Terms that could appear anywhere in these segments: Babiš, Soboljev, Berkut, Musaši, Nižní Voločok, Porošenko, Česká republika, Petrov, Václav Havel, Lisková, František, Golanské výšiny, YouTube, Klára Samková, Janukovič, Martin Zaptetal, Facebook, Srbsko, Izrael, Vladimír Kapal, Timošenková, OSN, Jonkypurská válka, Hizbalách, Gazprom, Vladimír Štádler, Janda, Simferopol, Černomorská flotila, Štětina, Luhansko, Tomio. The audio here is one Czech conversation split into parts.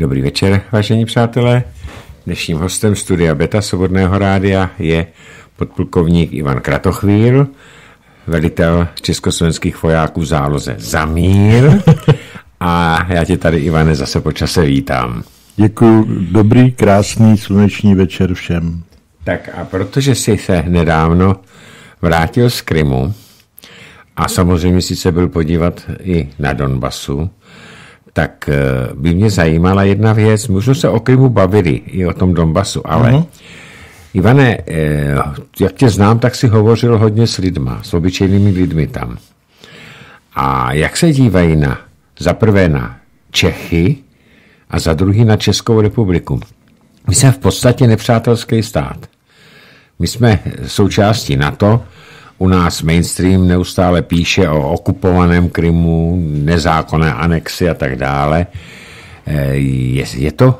Dobrý večer, vážení přátelé. Dnešním hostem studia Beta Svobodného rádia je podplukovník Ivan Kratochvíl, velitel československých vojáků v záloze Zamír. A já tě tady, Ivane, zase po čase vítám. Děkuju. Dobrý, krásný, sluneční večer všem. Tak a protože jsi se nedávno vrátil z Krymu a samozřejmě jsi se byl podívat i na Donbasu, tak by mě zajímala jedna věc. Můžu se o Krymu bavili i o tom Donbasu, ale Ivane, jak tě znám, tak si hovořil hodně s lidma, s obyčejnými lidmi tam. A jak se dívají za prvé na Čechy a za druhý na Českou republiku? My jsme v podstatě nepřátelský stát. My jsme součástí NATO, u nás mainstream neustále píše o okupovaném Krymu, nezákonné anexi a tak dále. Je to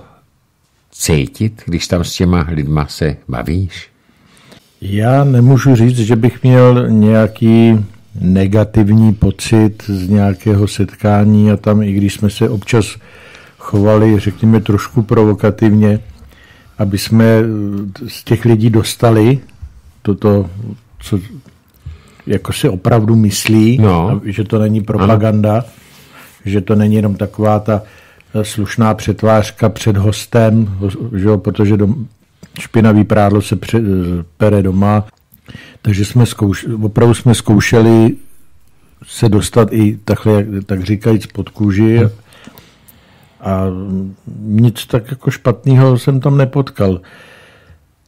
cítit, když tam s těma lidma se bavíš? Já nemůžu říct, že bych měl nějaký negativní pocit z nějakého setkání a tam, i když jsme se občas chovali, řekněme, trošku provokativně, aby jsme z těch lidí dostali toto, co jako si opravdu myslí, že to není propaganda, že to není jenom taková ta slušná přetvářka před hostem, že jo, protože špinavý prádlo se pere doma. Takže jsme opravdu jsme zkoušeli se dostat i takhle, tak říkajíc, pod kůži. A nic tak jako špatného jsem tam nepotkal.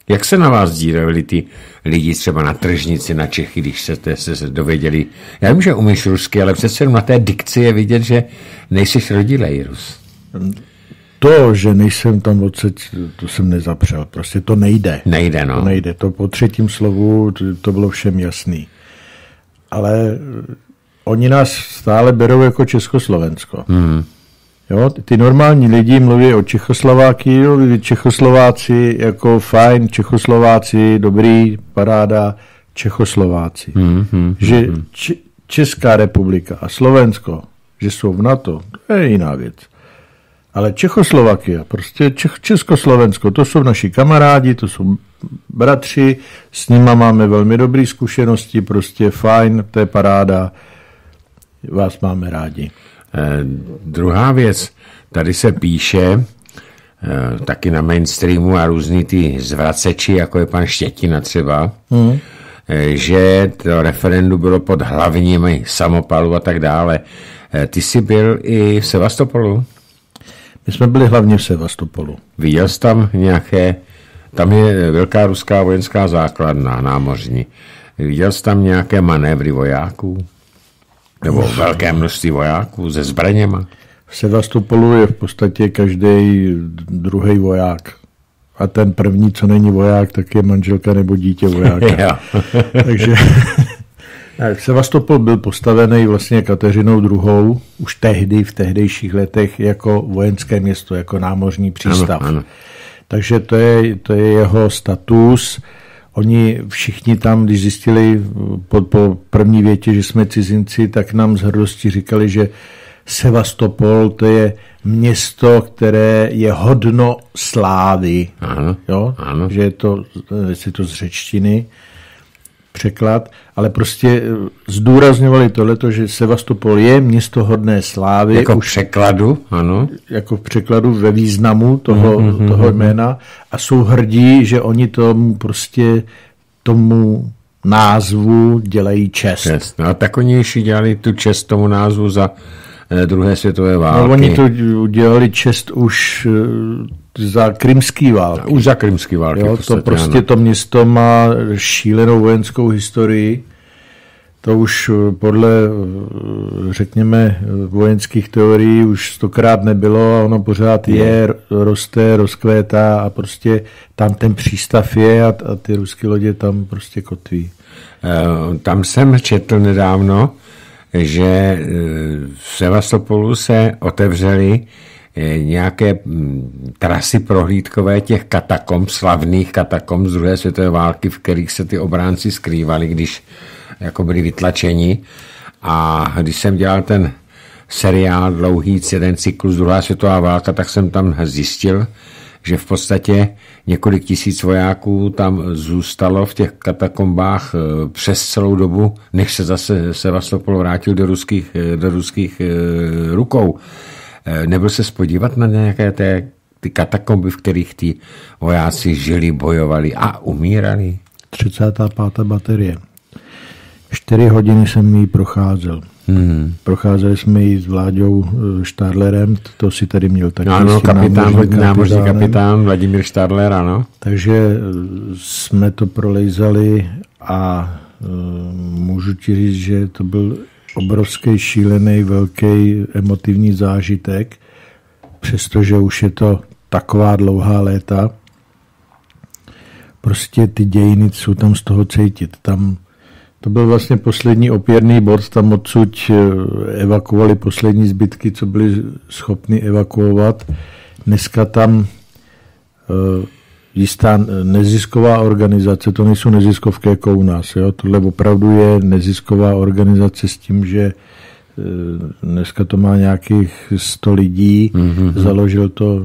Jak se na vás dívali ty lidi třeba na tržnici, na Čechy, když se dověděli? Já vím, že umíš rusky, ale přece na té dikci je vidět, že nejsiš rodilej Rus. To, že nejsem tam odseď, to jsem nezapřel. Prostě to nejde. To nejde. To po třetím slovu to bylo všem jasný. Ale oni nás stále berou jako Československo. Jo, ty normální lidi mluví o Čechoslováky, Čechoslováci jako fajn, Čechoslováci, dobrý, paráda, Čechoslováci. Že Česká republika a Slovensko, že jsou v NATO, to je jiná věc. Ale Čechoslovakia, prostě Československo, to jsou naši kamarádi, to jsou bratři, s nima máme velmi dobré zkušenosti, prostě fajn, to je paráda, vás máme rádi. Druhá věc, tady se píše taky na mainstreamu a různý ty zvraceči, jako je pan Štětina třeba, že to referendum bylo pod hlavními samopalu a tak dále. Ty jsi byl i v Sevastopolu? My jsme byli hlavně v Sevastopolu. Viděl jsi tam nějaké, tam je velká ruská vojenská základna námořní, viděl jsi tam nějaké manévry vojáků? Nebo velké množství vojáků se zbraněma? V Sevastopolu je v podstatě každý druhý voják. A ten první, co není voják, tak je manželka nebo dítě vojáka. Takže Sevastopol byl postavený vlastně Kateřinou II. Už tehdy, v tehdejších letech, jako vojenské město, jako námořní přístav. Takže to je jeho status. Oni všichni tam, když zjistili po první větě, že jsme cizinci, tak nám z hrdosti říkali, že Sevastopol to je město, které je hodno slávy. Že je to, jestli to z řečtiny překlad, ale prostě zdůrazňovali tohleto, že Sevastopol je město hodné slávy. Jako v překladu, jako v překladu ve významu toho jména a jsou hrdí, že oni tomu prostě tomu názvu dělají čest. A tak oni ještě dělali tu čest tomu názvu za druhé světové války. No, oni to udělali čest už za krymský války. Už za krymský války. Jo, podstatě, to prostě to město má šílenou vojenskou historii. To už podle, řekněme, vojenských teorií už 100krát nebylo a ono pořád je, roste, rozkvétá a prostě tam ten přístav je a ty ruské lodě tam prostě kotví. Tam jsem četl nedávno, že v Sevastopolu se otevřely nějaké trasy prohlídkové těch katakomb, slavných katakomb z druhé světové války, v kterých se ty obránci skrývali, když jako byli vytlačeni. A když jsem dělal ten seriál dlouhý, jeden cyklus, druhá světová válka, tak jsem tam zjistil, že v podstatě několik tisíc vojáků tam zůstalo v těch katakombách přes celou dobu, než se zase Sevastopol vrátil do ruských rukou. Nebyl se spodívat na nějaké ty katakomby, v kterých ty vojáci žili, bojovali a umírali? 35. baterie. 4 hodiny jsem ji procházel. Hmm. Procházeli jsme ji s Vláďou Štádlerem, to si tady měl taky. No, ano, námořní kapitán Vladimír Štádler, ano. Takže jsme to prolejzali a můžu ti říct, že to byl obrovský, šílený, velký emotivní zážitek, přestože už je to taková dlouhá léta. Prostě ty dějiny jsou tam z toho cítit. Tam to byl vlastně poslední opěrný bod, tam odsud evakuovali poslední zbytky, co byli schopni evakuovat. Dneska tam jistá nezisková organizace, to nejsou neziskovky jako u nás, jo? Tohle opravdu je nezisková organizace s tím, že dneska to má nějakých 100 lidí, založil to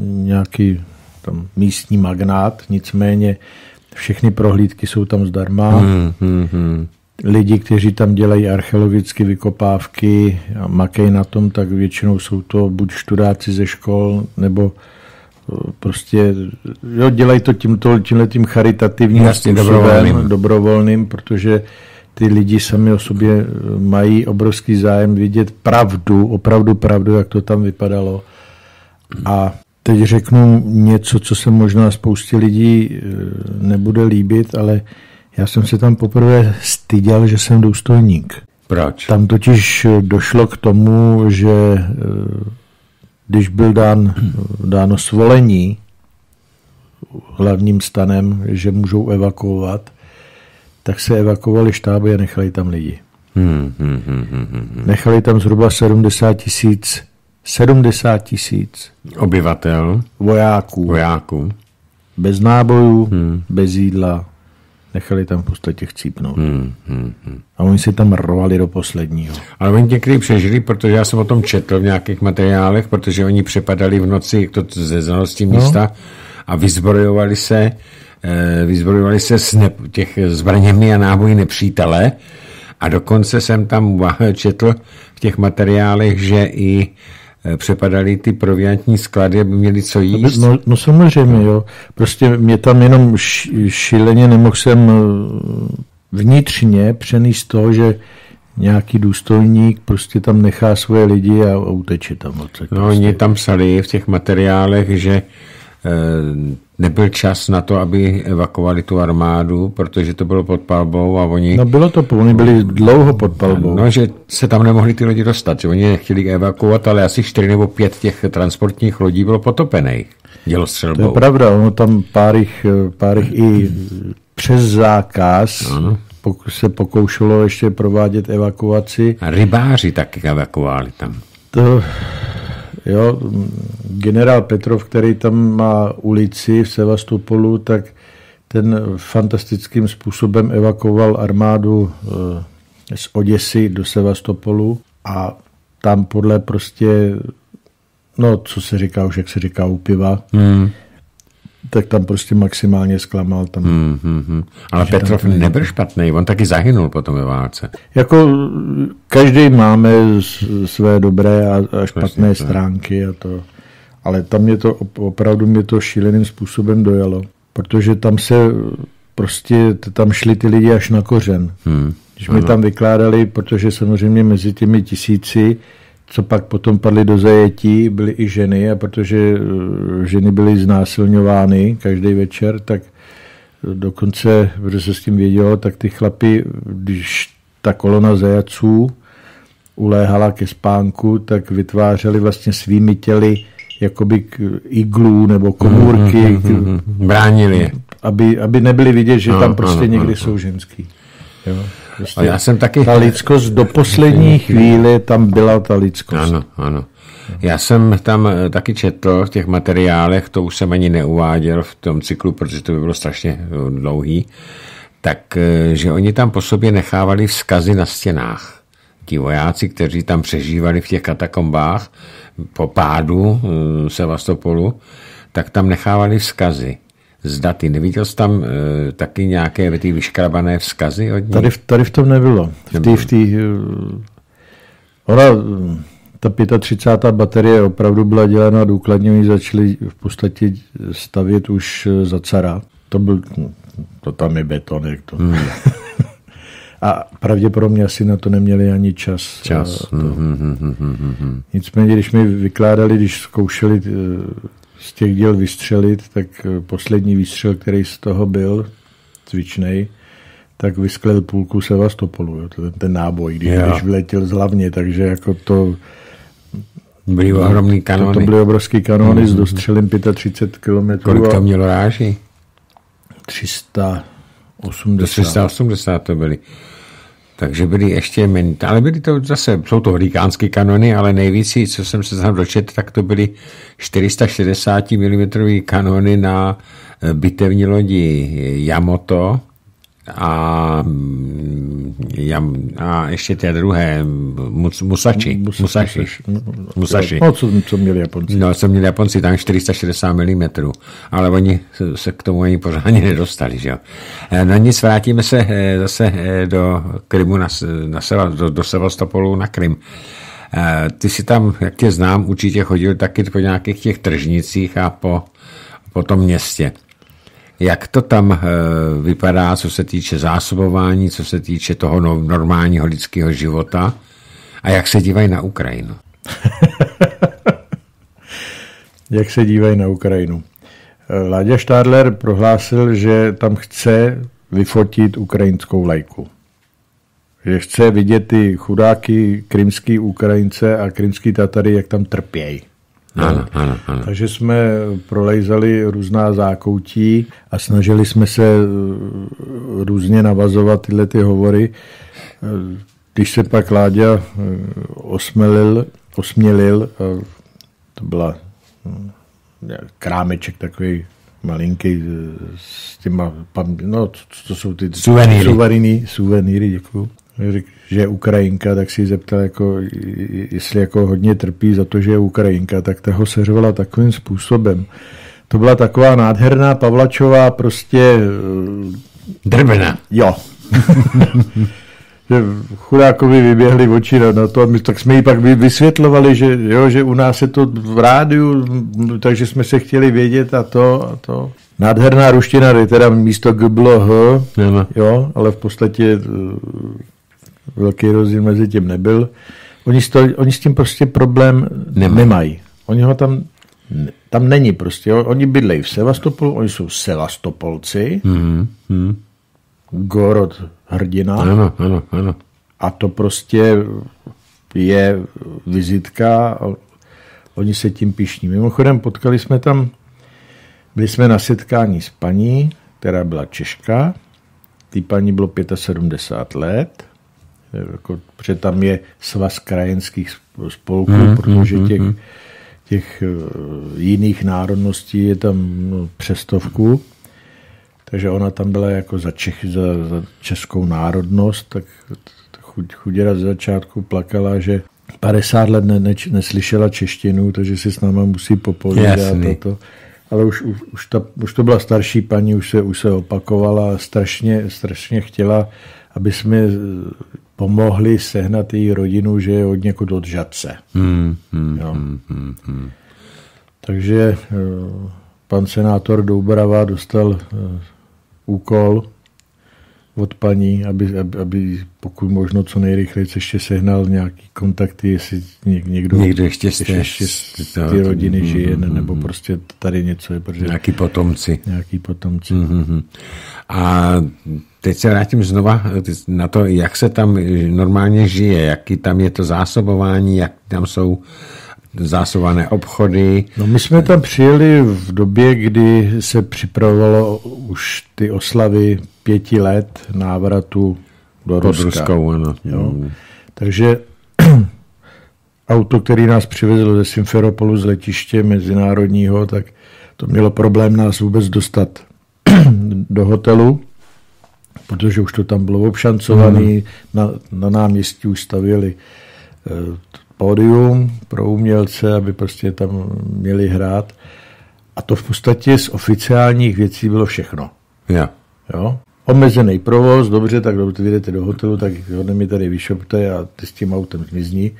nějaký tam místní magnát, nicméně všechny prohlídky jsou tam zdarma. Lidi, kteří tam dělají archeologické vykopávky a makají na tom, tak většinou jsou to buď študáci ze škol, nebo prostě jo, dělají to tímhletím charitativním způsobem, dobrovolným, protože ty lidi sami o sobě mají obrovský zájem vidět pravdu, opravdu pravdu, jak to tam vypadalo. A teď řeknu něco, co se možná spoustě lidí nebude líbit, ale já jsem se tam poprvé styděl, že jsem důstojník. Proč? Tam totiž došlo k tomu, že když byl dáno svolení hlavním stanem, že můžou evakuovat, tak se evakuovali štáby a nechali tam lidi. Nechali tam zhruba 70 tisíc obyvatel, vojáků, bez nábojů, bez jídla, nechali tam v podstatě chcípnout. A oni se tam rvali do posledního. Ale oni někdy přežili, protože já jsem o tom četl v nějakých materiálech, protože oni přepadali v noci ze znalosti místa a vyzbrojovali se s těch zbraněmi a náboji nepřítele. A dokonce jsem tam četl v těch materiálech, že i přepadali ty proviantní sklady, aby měli co jíst. No samozřejmě, jo. Prostě mě tam jenom šíleně nemohl jsem vnitřně přenést to, že nějaký důstojník prostě tam nechá svoje lidi a uteče tam. No, oni tam psali v těch materiálech, že nebyl čas na to, aby evakovali tu armádu, protože to bylo pod palbou a oni... No bylo to, oni byli dlouho pod palbou. No, že se tam nemohli ty lidi dostat, že oni chtěli evakuovat, ale asi 4 nebo 5 těch transportních lodí bylo potopených dělostřelbou. To je pravda, ono tam pár jich i přes zákaz se pokoušelo ještě provádět evakuaci. A rybáři taky evakuovali tam. To... Jo, generál Petrov, který tam má ulici v Sevastopolu, tak ten fantastickým způsobem evakuoval armádu z Oděsy do Sevastopolu a tam podle prostě, no co se říká už, jak se říká u piva, tak tam prostě maximálně zklamal. Tam. Ale Petrov tam nebyl špatný, on taky zahynul potom ve válce. Jako každý máme své dobré a špatné stránky a to. Ale tam mě to opravdu šíleným způsobem dojalo, protože tam se prostě tam šli ty lidi až na kořen. Když mi tam vykládali, protože samozřejmě mezi těmi tisíci, co pak potom padly do zajetí, byly i ženy, a protože ženy byly znásilňovány každý večer, tak dokonce, protože se s tím vědělo, tak ty chlapi, když ta kolona zajaců uléhala ke spánku, tak vytvářeli vlastně svými těly jakoby iglů nebo komůrky. Bránili. Aby nebyli vidět, že tam prostě někdy jsou ženský. Jo. Prostě já jsem taky... Ta lidskost do poslední chvíle tam byla ta lidskost. Ano. Já jsem tam taky četl v těch materiálech, to už jsem ani neuváděl v tom cyklu, protože to by bylo strašně dlouhý, tak, že oni tam po sobě nechávali vzkazy na stěnách. ti vojáci, kteří tam přežívali v těch katakombách po pádu Sevastopolu, tak tam nechávali vzkazy z daty. Neviděl jsi tam taky nějaké ty vyškrabané vzkazy od nich? Tady v tom nebylo. Ta 35. baterie opravdu byla dělána důkladně, oni začali v podstatě stavět už za cara. To tam je betonek. A pravděpodobně asi na to neměli ani čas. Nicméně, když mi vykládali, když zkoušeli z těch děl vystřelit, tak poslední výstřel, který z toho byl, cvičnej, tak vysklel půlku Sevastopolu, ten náboj, když vletěl z hlavně, takže jako to... Byly ohromný kanony. To byly obrovský kanony s dostřelem 35 km. Kolik tam mělo ráží? 380. 380 to byly. Takže byly ještě méně. Ale byly to zase, jsou to hurikánské kanony, ale nejvíc, co jsem se tam dočetl, tak to byly 460 mm kanony na bitevní lodi Jamato a ještě ty druhé Musaši. Co měli Japonci? No, co měli Japonci, tam 460 mm, ale oni se k tomu ani pořádně nedostali, že jo. No nic, vrátíme se zase do Krymu, do Sevastopolu na Krym. Ty si tam, jak tě znám, určitě chodil taky po nějakých těch tržnicích a po tom městě. Jak to tam vypadá, co se týče zásobování, co se týče toho normálního lidského života a jak se dívají na Ukrajinu? Jak se dívají na Ukrajinu? Láďa Štádler prohlásil, že tam chce vyfotit ukrajinskou vlajku. Že chce vidět ty chudáky krymský Ukrajince a krymský Tatary, jak tam trpějí. Ano. Takže jsme prolejzali různá zákoutí a snažili jsme se různě navazovat tyhle ty hovory. Když se pak Láďa osmělil, to byla krámeček takový malinký s těma, to jsou ty suvenýry, děkuju. Že je Ukrajinka, tak si ji zeptal, jestli hodně trpí za to, že je Ukrajinka, tak ta ho seřvala takovým způsobem. To byla taková nádherná Pavlačová prostě... Drbena. Jo. Že chudákovi vyběhli oči na to, tak jsme ji pak vysvětlovali, že u nás je to v rádiu, takže jsme se chtěli vědět a to. Nádherná ruština, kde teda místo G bylo H, jo, ale v podstatě velký rozdíl mezi tím nebyl. Oni s tím prostě problém nemají. Oni ho tam není prostě. Oni bydlejí v Sevastopolu, oni jsou Sevastopolci, Gorod hrdina. Ano. A to prostě je vizitka, oni se tím pyšní. Mimochodem byli jsme na setkání s paní, která byla Češka. Tý paní bylo 75 let, protože tam je svaz krajenských spolků, protože těch jiných národností je tam přes stovku. Takže ona tam byla jako za českou národnost, tak chuděra ze začátku plakala, že 50 let neslyšela češtinu, takže si s náma musí popovídat toto. Ale už to byla starší paní, už se opakovala a strašně chtěla, aby jsme pomohli sehnat její rodinu, že je od někud od Žadce. Takže pan senátor Doubrava dostal úkol od paní, aby pokud možno co nejrychleji ještě sehnal nějaký kontakty, jestli někdo ještě z té rodiny žije, nebo prostě tady něco je. Nějaký potomci. A teď se vrátím znova na to, jak se tam normálně žije, jaký tam je to zásobování, jak tam jsou zásobované obchody. No, my jsme tam přijeli v době, kdy se připravovalo už ty oslavy 5 let návratu do Ruska. Takže auto, který nás přivezlo ze Simferopolu z letiště mezinárodního, tak to mělo problém nás vůbec dostat do hotelu. protože už to tam bylo obšancované, na náměstí už stavěli pódium pro umělce, aby prostě tam měli hrát. A to v podstatě z oficiálních věcí bylo všechno. Yeah. Jo? Omezený provoz, dobře, tak když vyjdete do hotelu, tak hodně mi tady vyšopte a ty s tím autem zmizní.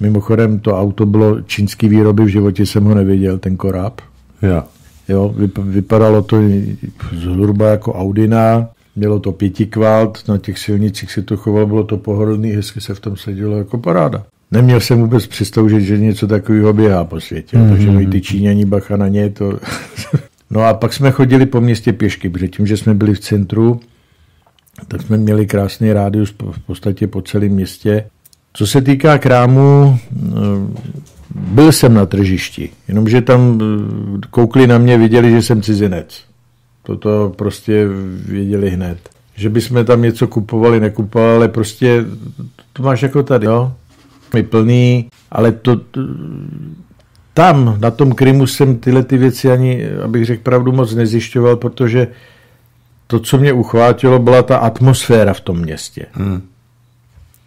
Mimochodem to auto bylo čínský výroby, v životě jsem ho nevěděl, ten koráb. Yeah. Jo, vypadalo to zhruba jako Audina, mělo to 5 kvalt, na těch silnicích se to chovalo, bylo to pohodlný, hezky se v tom sedělo jako paráda. Neměl jsem vůbec představit, že něco takového běhá po světě, takže mají ty Číňaní bacha na ně. To... No a pak jsme chodili po městě pěšky, protože tím, že jsme byli v centru, tak jsme měli krásný rádius v podstatě po celém městě. Co se týká krámu, byl jsem na tržišti, jenomže tam koukli na mě, viděli, že jsem cizinec. Toto prostě věděli hned. Že bychom tam něco kupovali, nekupovali, ale prostě to máš jako tady, jo? Je plný, ale to tam, na tom Krymu jsem tyhle ty věci ani, abych řekl pravdu, moc nezjišťoval, protože to, co mě uchvátilo, byla ta atmosféra v tom městě.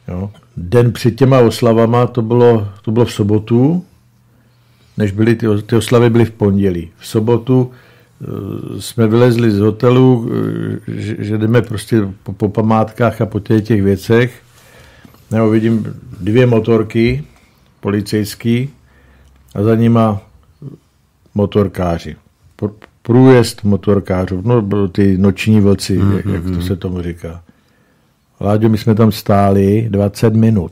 Jo? Den před těma oslavama, to bylo v sobotu, než byly ty oslavy byly v pondělí. V sobotu jsme vylezli z hotelu, že jdeme prostě po památkách a po těch věcech. Nebo vidím 2 motorky policejský a za nima motorkáři. Průjezd motorkářů, no ty noční vlci, jak to se tomu říká. Láďo, my jsme tam stáli 20 minut.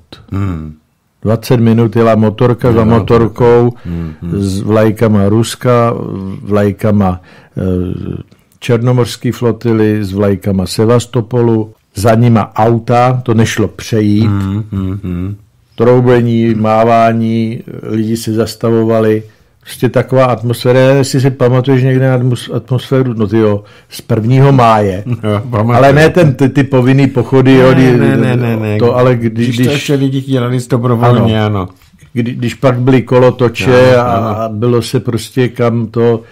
20 minut jela motorka za motorkou s vlajkama Ruska, vlajkama Černomorské flotily, s vlajkama Sevastopolu. Za nima auta, to nešlo přejít, troubení, mávání, lidi se zastavovali. Prostě taková atmosféra, jestli si pamatuješ někde na atmosféru, no tyjo, z 1. máje, no, ale ne ten ty povinný pochody, ne. To, ale když to ještě lidi dělali dobrovolně, ano. Když pak byly kolotoče a bylo se prostě kam to...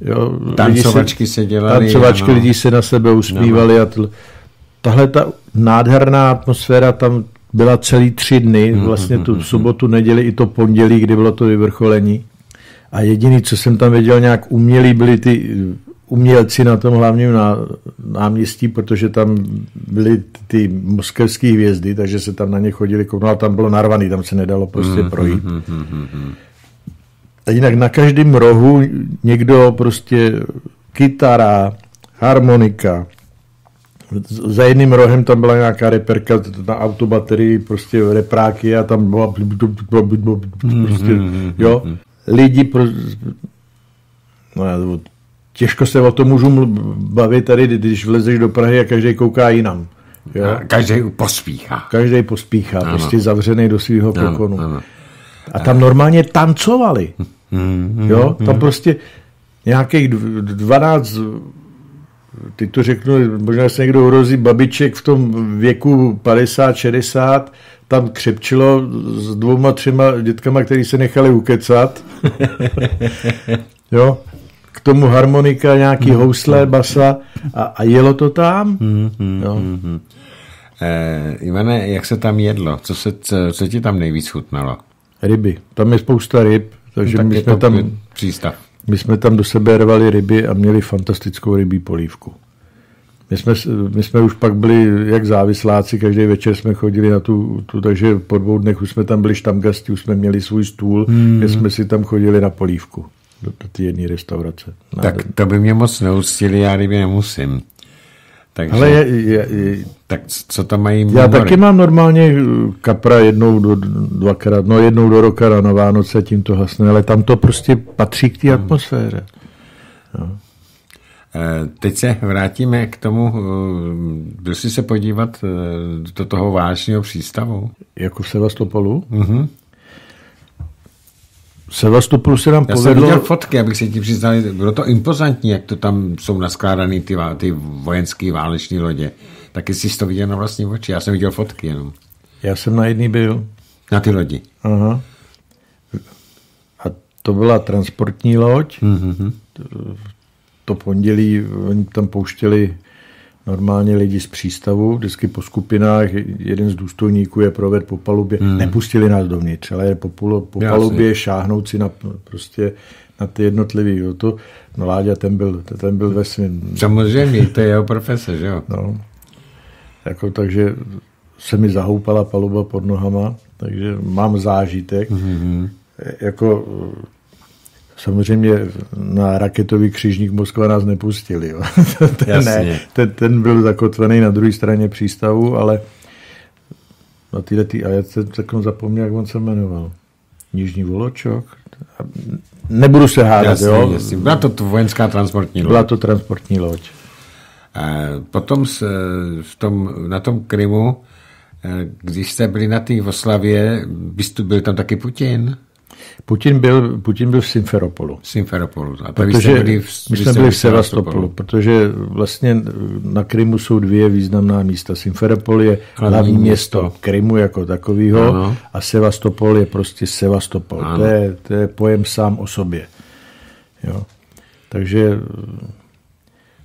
Jo, tancovačky se dělaly. Tancovačky, lidi se na sebe uspívali a tahle ta nádherná atmosféra tam byla celý 3 dny, vlastně tu sobotu, neděli i to pondělí, kdy bylo to vyvrcholení. A jediný, co jsem tam věděl nějak umělý, byli ty umělci na tom hlavním náměstí, protože tam byly ty moskevské hvězdy, takže se tam na ně chodili kouknout, tam bylo narvaný, tam se nedalo prostě projít. A jinak na každém rohu někdo prostě kytara, harmonika. Za jedním rohem tam byla nějaká reperka na autobaterii, prostě repráky a tam byla prostě, jo. Lidi no, těžko se o tom můžu bavit tady, když vlezeš do Prahy a každý kouká jinam. Jo? Každý pospíchá. Každý pospíchá, ano. Prostě zavřený do svého pokonu. Ano. A tam normálně tancovali. Jo? Tam prostě nějakých 12... Teď to řeknu, možná se někdo urozí, babiček v tom věku 50-60, tam křepčilo s 2-3 dětkama, který se nechali ukecat. Jo? K tomu harmonika, nějaký housle, basa a jelo to tam. Jo? Ivane, jak se tam jedlo? Co ti tam nejvíc chutnalo? Ryby. Tam je spousta ryb, takže tak my jsme tam... Přístav. My jsme tam do sebe rvali ryby a měli fantastickou rybí polívku. My jsme už pak byli jak závisláci, každý večer jsme chodili na tu takže po 2 dnech už jsme tam byli štamgasti, už jsme měli svůj stůl, kde jsme si tam chodili na polívku do té jedné restaurace. Tak to by mě moc neustili, já ryby nemusím. Takže, ale tak co tam mají já mory? Taky mám normálně kapra jednou do roka na Vánoce, tím to hasne, ale tam to prostě patří k té atmosféře. No. Teď se vrátíme k tomu, kdo si se podívat do toho vážného přístavu. Jako v Sevastopolu? Sevastopolu se nám povedlo... Já jsem viděl fotky, abych se ti přiznal, bylo to impozantní, jak to tam jsou naskládané ty vojenské váleční lodě. Taky jsi to viděl na vlastní oči. Já jsem viděl fotky jenom. Já jsem na jedný byl. Na ty lodi. Aha. A to byla transportní loď. To pondělí oni tam pouštěli normálně lidi z přístavu, vždycky po skupinách, jeden z důstojníků je proved po palubě, nepustili nás dovnitř, ale po palubě šáhnout si na, prostě na ty jednotlivý, jo, to, no Láďa, ten byl ve svým. Samozřejmě, to je jeho profese, že jo? No, jako, takže se mi zahoupala paluba pod nohama, takže mám zážitek, jako... Samozřejmě na raketový křižník Moskva nás nepustili. Jo. Ten byl zakotvený na druhé straně přístavu, ale na a já jsem takhle zapomněl, jak on se jmenoval. Nižní Voločok. Nebudu se hádat, jasně, jo. Jasně. Byla to vojenská transportní loď. Byla to transportní loď. A potom na tom Krymu, když jste byli na té Oslavě, byl tam taky Putin? Putin byl v Simferopolu. My jsme byli v Sevastopolu, protože vlastně na Krymu jsou dvě významná místa. Simferopol je hlavní město Krymu jako takového, ano. A Sevastopol je prostě Sevastopol. To je pojem sám o sobě. Jo. Takže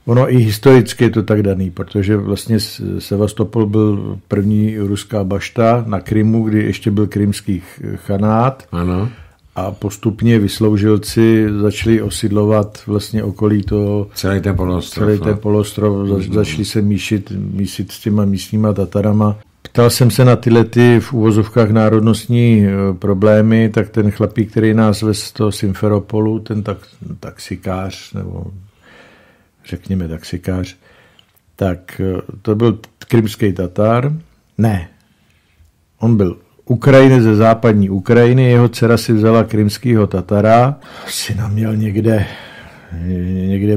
ono i historicky je to tak daný, protože vlastně Sevastopol byl první ruská bašta na Krymu, kdy ještě byl krymský chanát. Ano. A postupně vysloužilci začali osidlovat vlastně okolí toho... Celý ten polostrov. Začali se mísit s těma místníma Tatarama. Ptal jsem se na tyhle v uvozovkách národnostní problémy, tak ten chlapík, který nás vez z toho Simferopolu, ten taxikář, nebo řekněme taxikář, tak to byl krymský Tatar. Ne, on byl Ukrajiny, ze západní Ukrajiny, jeho dcera si vzala krymského Tatara, syna měl někde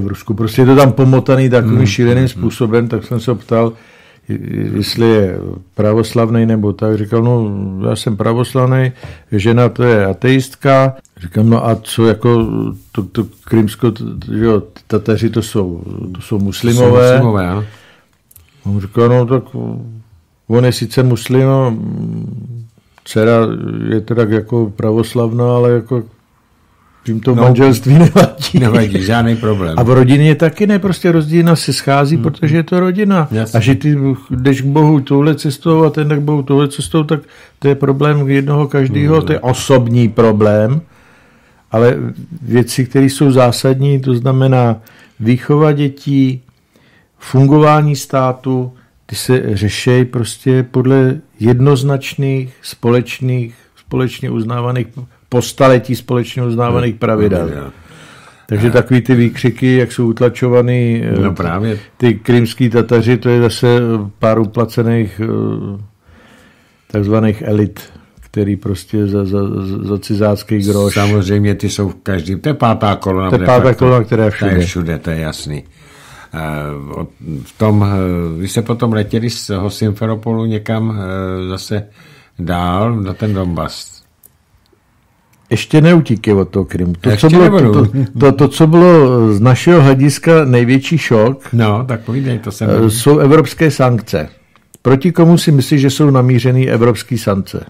v Rusku, prostě je to tam pomotaný takovým šíleným způsobem, tak jsem se ptal, jestli je pravoslavný nebo tak, říkal, no já jsem pravoslavný, žena to je ateistka, říkám, no a co jako to Krymsko, že jo, Tataři to jsou muslimové. Muslimové, on říkal, no tak on je sice muslim, no, dcera je to tak jako pravoslavná, ale jako tím to manželství nevadí. Nevadí, žádný problém. A v rodině taky ne, prostě rodina se schází, protože je to rodina. Jasně. A že ty jdeš k Bohu touhle cestou a ten tak k Bohu touhle cestou, tak to je problém jednoho každého, to je osobní problém, ale věci, které jsou zásadní, to znamená výchova dětí, fungování státu, ty se řešejí prostě podle jednoznačných, společně uznávaných, po staletí společně uznávaných pravidel. Takže takový ty výkřiky, jak jsou utlačovaný ty krymský Tataři, to je zase pár uplacených takzvaných elit, který prostě za cizácký groš. Samozřejmě ty jsou každý, to je pátá kolona. To je pátá kolona, která je všude. To je jasný. Vy jste potom letěli z toho Simferopolu někam zase dál na ten Donbas. Ještě neutíky od toho Krymu. To, co bylo z našeho hlediska největší šok, jsou evropské sankce. Proti komu si myslíš, že jsou namířený evropské sankce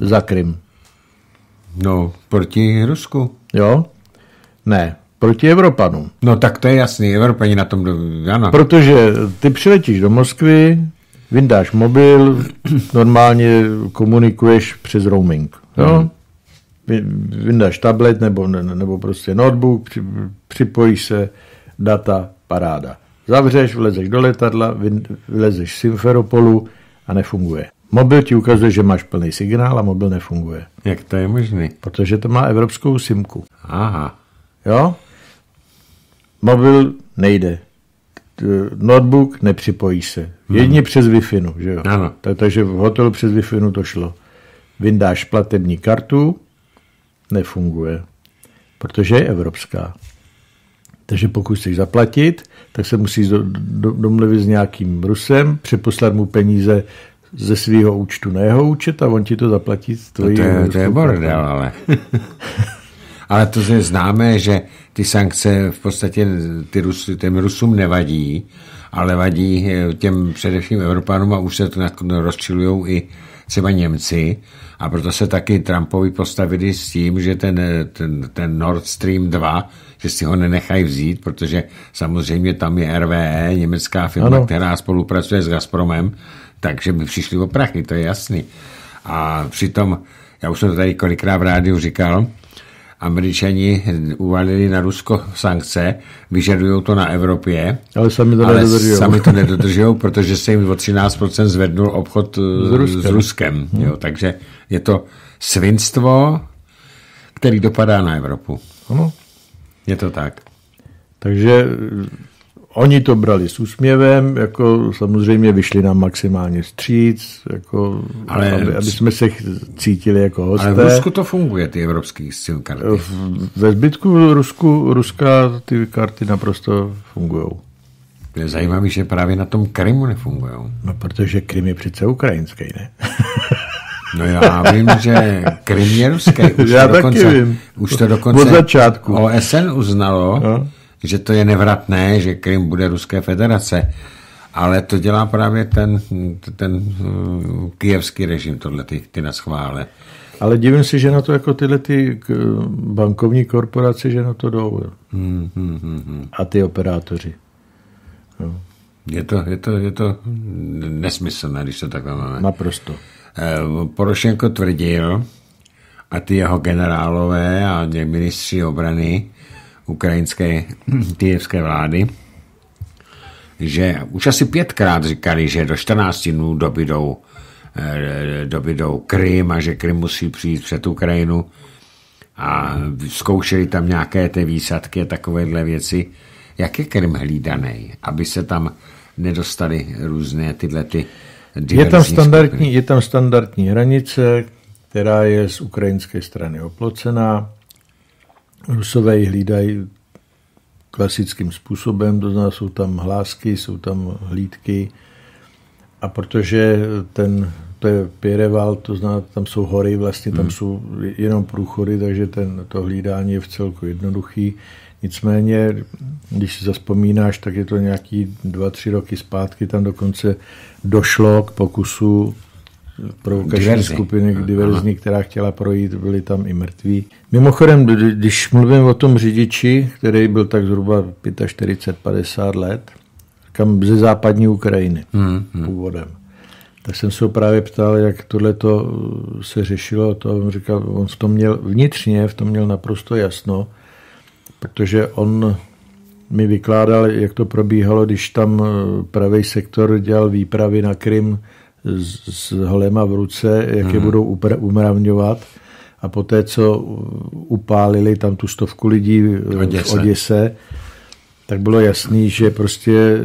za Krym? No, proti Rusku. Jo? Ne. Proti Evropanům. No tak to je jasný, Evropani na tom... Ano. Protože ty přiletíš do Moskvy, vyndáš mobil, normálně komunikuješ přes roaming. Jo? Vyndáš tablet nebo prostě notebook, připojíš se, data, paráda. Zavřeš, vlezeš do letadla, vlezeš z Simferopolu a nefunguje. Mobil ti ukazuje, že máš plný signál a mobil nefunguje. Jak to je možný? Protože to má evropskou simku. Aha. Jo? Mobil nejde. Notebook nepřipojí se. Jedně přes Wi-Fi, že jo? Ano. Takže v hotelu přes Wi-Fi to šlo. Vyndáš platební kartu, nefunguje, protože je evropská. Takže pokud chceš zaplatit, tak se musíš domluvit s nějakým Rusem, přeposlat mu peníze ze svého účtu na jeho účet a on ti to zaplatí z tvojí... To je bordel, ale... Ale to je známé, že ty sankce v podstatě těm Rusům nevadí, ale vadí těm především Evropanům a už se to rozčilujou i třeba Němci, a proto se taky Trumpovi postavili s tím, že ten Nord Stream 2, že si ho nenechají vzít, protože samozřejmě tam je RWE, německá firma, ano, která spolupracuje s Gazpromem, takže by přišli o prachy, to je jasný. A přitom, já už jsem to tady kolikrát v rádiu říkal, Američani uvalili na Rusko sankce, vyžadují to na Evropě, ale sami to nedodržují, protože se jim o 13% zvednul obchod s Ruskem. Jo, takže je to svinstvo, který dopadá na Evropu. Ano. Je to tak. Takže oni to brali s úsměvem, jako samozřejmě vyšli nám maximálně vstříc, jako, ale aby jsme se cítili jako hosté. Ale v Rusku to funguje, ty evropské karty. Ve zbytku Ruska ty karty naprosto fungují. Je zajímavé, že právě na tom Krymu nefungují. No, protože Krym je přece ukrajinský, ne? No já vím, že Krym je ruský. Už to dokonce od začátku OSN uznalo, no, že to je nevratné, že Krym bude Ruské federace, ale to dělá právě ten kijevský režim, tohle ty naschvále. Ale divím si, že na to jako tyhle ty bankovní korporace, že na to jdou. A ty operátoři. No. Je to nesmyslné, když to takhle máme. Naprosto. Porošenko tvrdil, a ty jeho generálové a ministři obrany ukrajinské kyjevské vlády, že už asi 5krát říkali, že do 14 dnů dobydou Krym a že Krym musí přijít před Ukrajinu, a zkoušeli tam nějaké ty výsadky a takovéhle věci. Jak je Krym hlídaný, aby se tam nedostaly různé tyhle ty diverzní skupiny? Je tam standardní hranice, která je z ukrajinské strany oplocená. Rusové ji hlídají klasickým způsobem, to znamená, jsou tam hlásky, jsou tam hlídky, a protože to je Pěreval, to znamená, tam jsou hory, vlastně tam jsou jenom průchody, takže to hlídání je vcelku jednoduchý. Nicméně, když si zazpomínáš, tak je to nějaký 2-3 roky zpátky, tam dokonce došlo k pokusu provokační skupiny diverzní, která chtěla projít, byli tam i mrtví. Mimochodem, když mluvím o tom řidiči, který byl tak zhruba 45-50 let, kam ze západní Ukrajiny původem, tak jsem se ho právě ptal, jak tohleto se řešilo, to on říkal, on v tom měl naprosto jasno, protože on mi vykládal, jak to probíhalo, když tam Pravý sektor dělal výpravy na Krym s holema v ruce, jak je budou umravňovat. A poté, co upálili tam tu 100 lidí v Oděse, tak bylo jasný, že prostě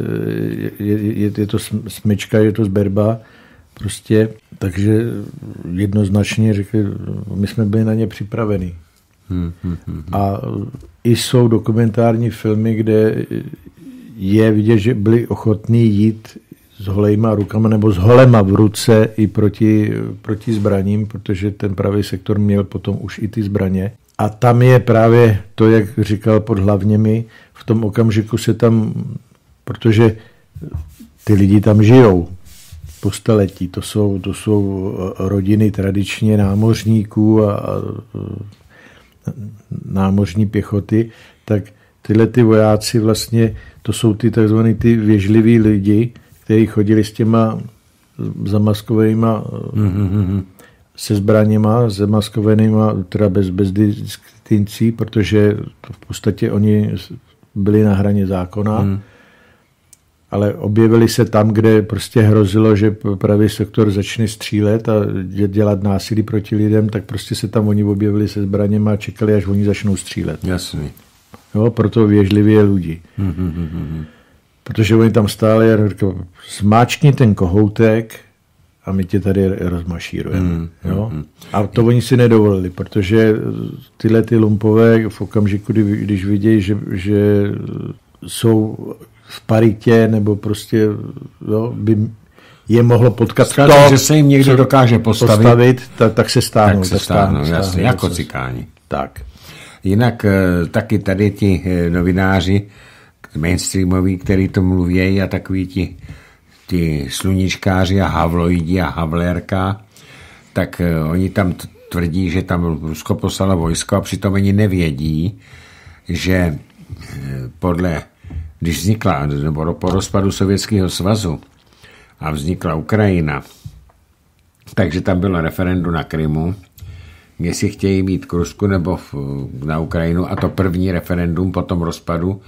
je to smyčka, je to zberba. Prostě, takže jednoznačně řekli, my jsme byli na ně připraveni. A i jsou dokumentární filmy, kde je vidět, že byli ochotní jít s holejma rukama nebo s holema v ruce i proti zbraním, protože ten Pravý sektor měl potom už i ty zbraně. A tam je právě to, jak říkal pod Hlavněmi, v tom okamžiku se tam, protože ty lidi tam žijou po staletí, to jsou rodiny tradičně námořníků a námořní pěchoty, tak tyhle ty vojáci vlastně, to jsou ty takzvaný ty věžliví lidi, kteří chodili s těma zamaskovanýma, se zbraněma, zamaskovanýma, teda bez distinkcí, protože v podstatě oni byli na hraně zákona, ale objevili se tam, kde prostě hrozilo, že Pravý sektor začne střílet a dělat násilí proti lidem, tak prostě se tam oni objevili se zbraněma a čekali, až oni začnou střílet. Jasný. Jo, proto věžlivě lidi. Protože oni tam stáli a říkali, smáčkni ten kohoutek a my tě tady rozmašírujeme. Jo? A to oni si nedovolili, protože tyhle ty lumpové v okamžiku, když vidějí, že jsou v paritě, nebo prostě jo, by je mohlo potkat to, že se jim někdo dokáže postavit, tak se stáhnou. Jasně, jako cikáni. Tak. Jinak taky tady ti novináři mainstreamoví, který to mluví, a takový ti sluníčkáři a havloidi a havlérka, tak oni tam tvrdí, že tam Rusko poslalo vojsko a přitom oni nevědí, že když vznikla, nebo po rozpadu Sovětského svazu a vznikla Ukrajina, takže tam bylo referendum na Krymu, jestli chtějí mít k Rusku nebo na Ukrajinu, a to první referendum po tom rozpadu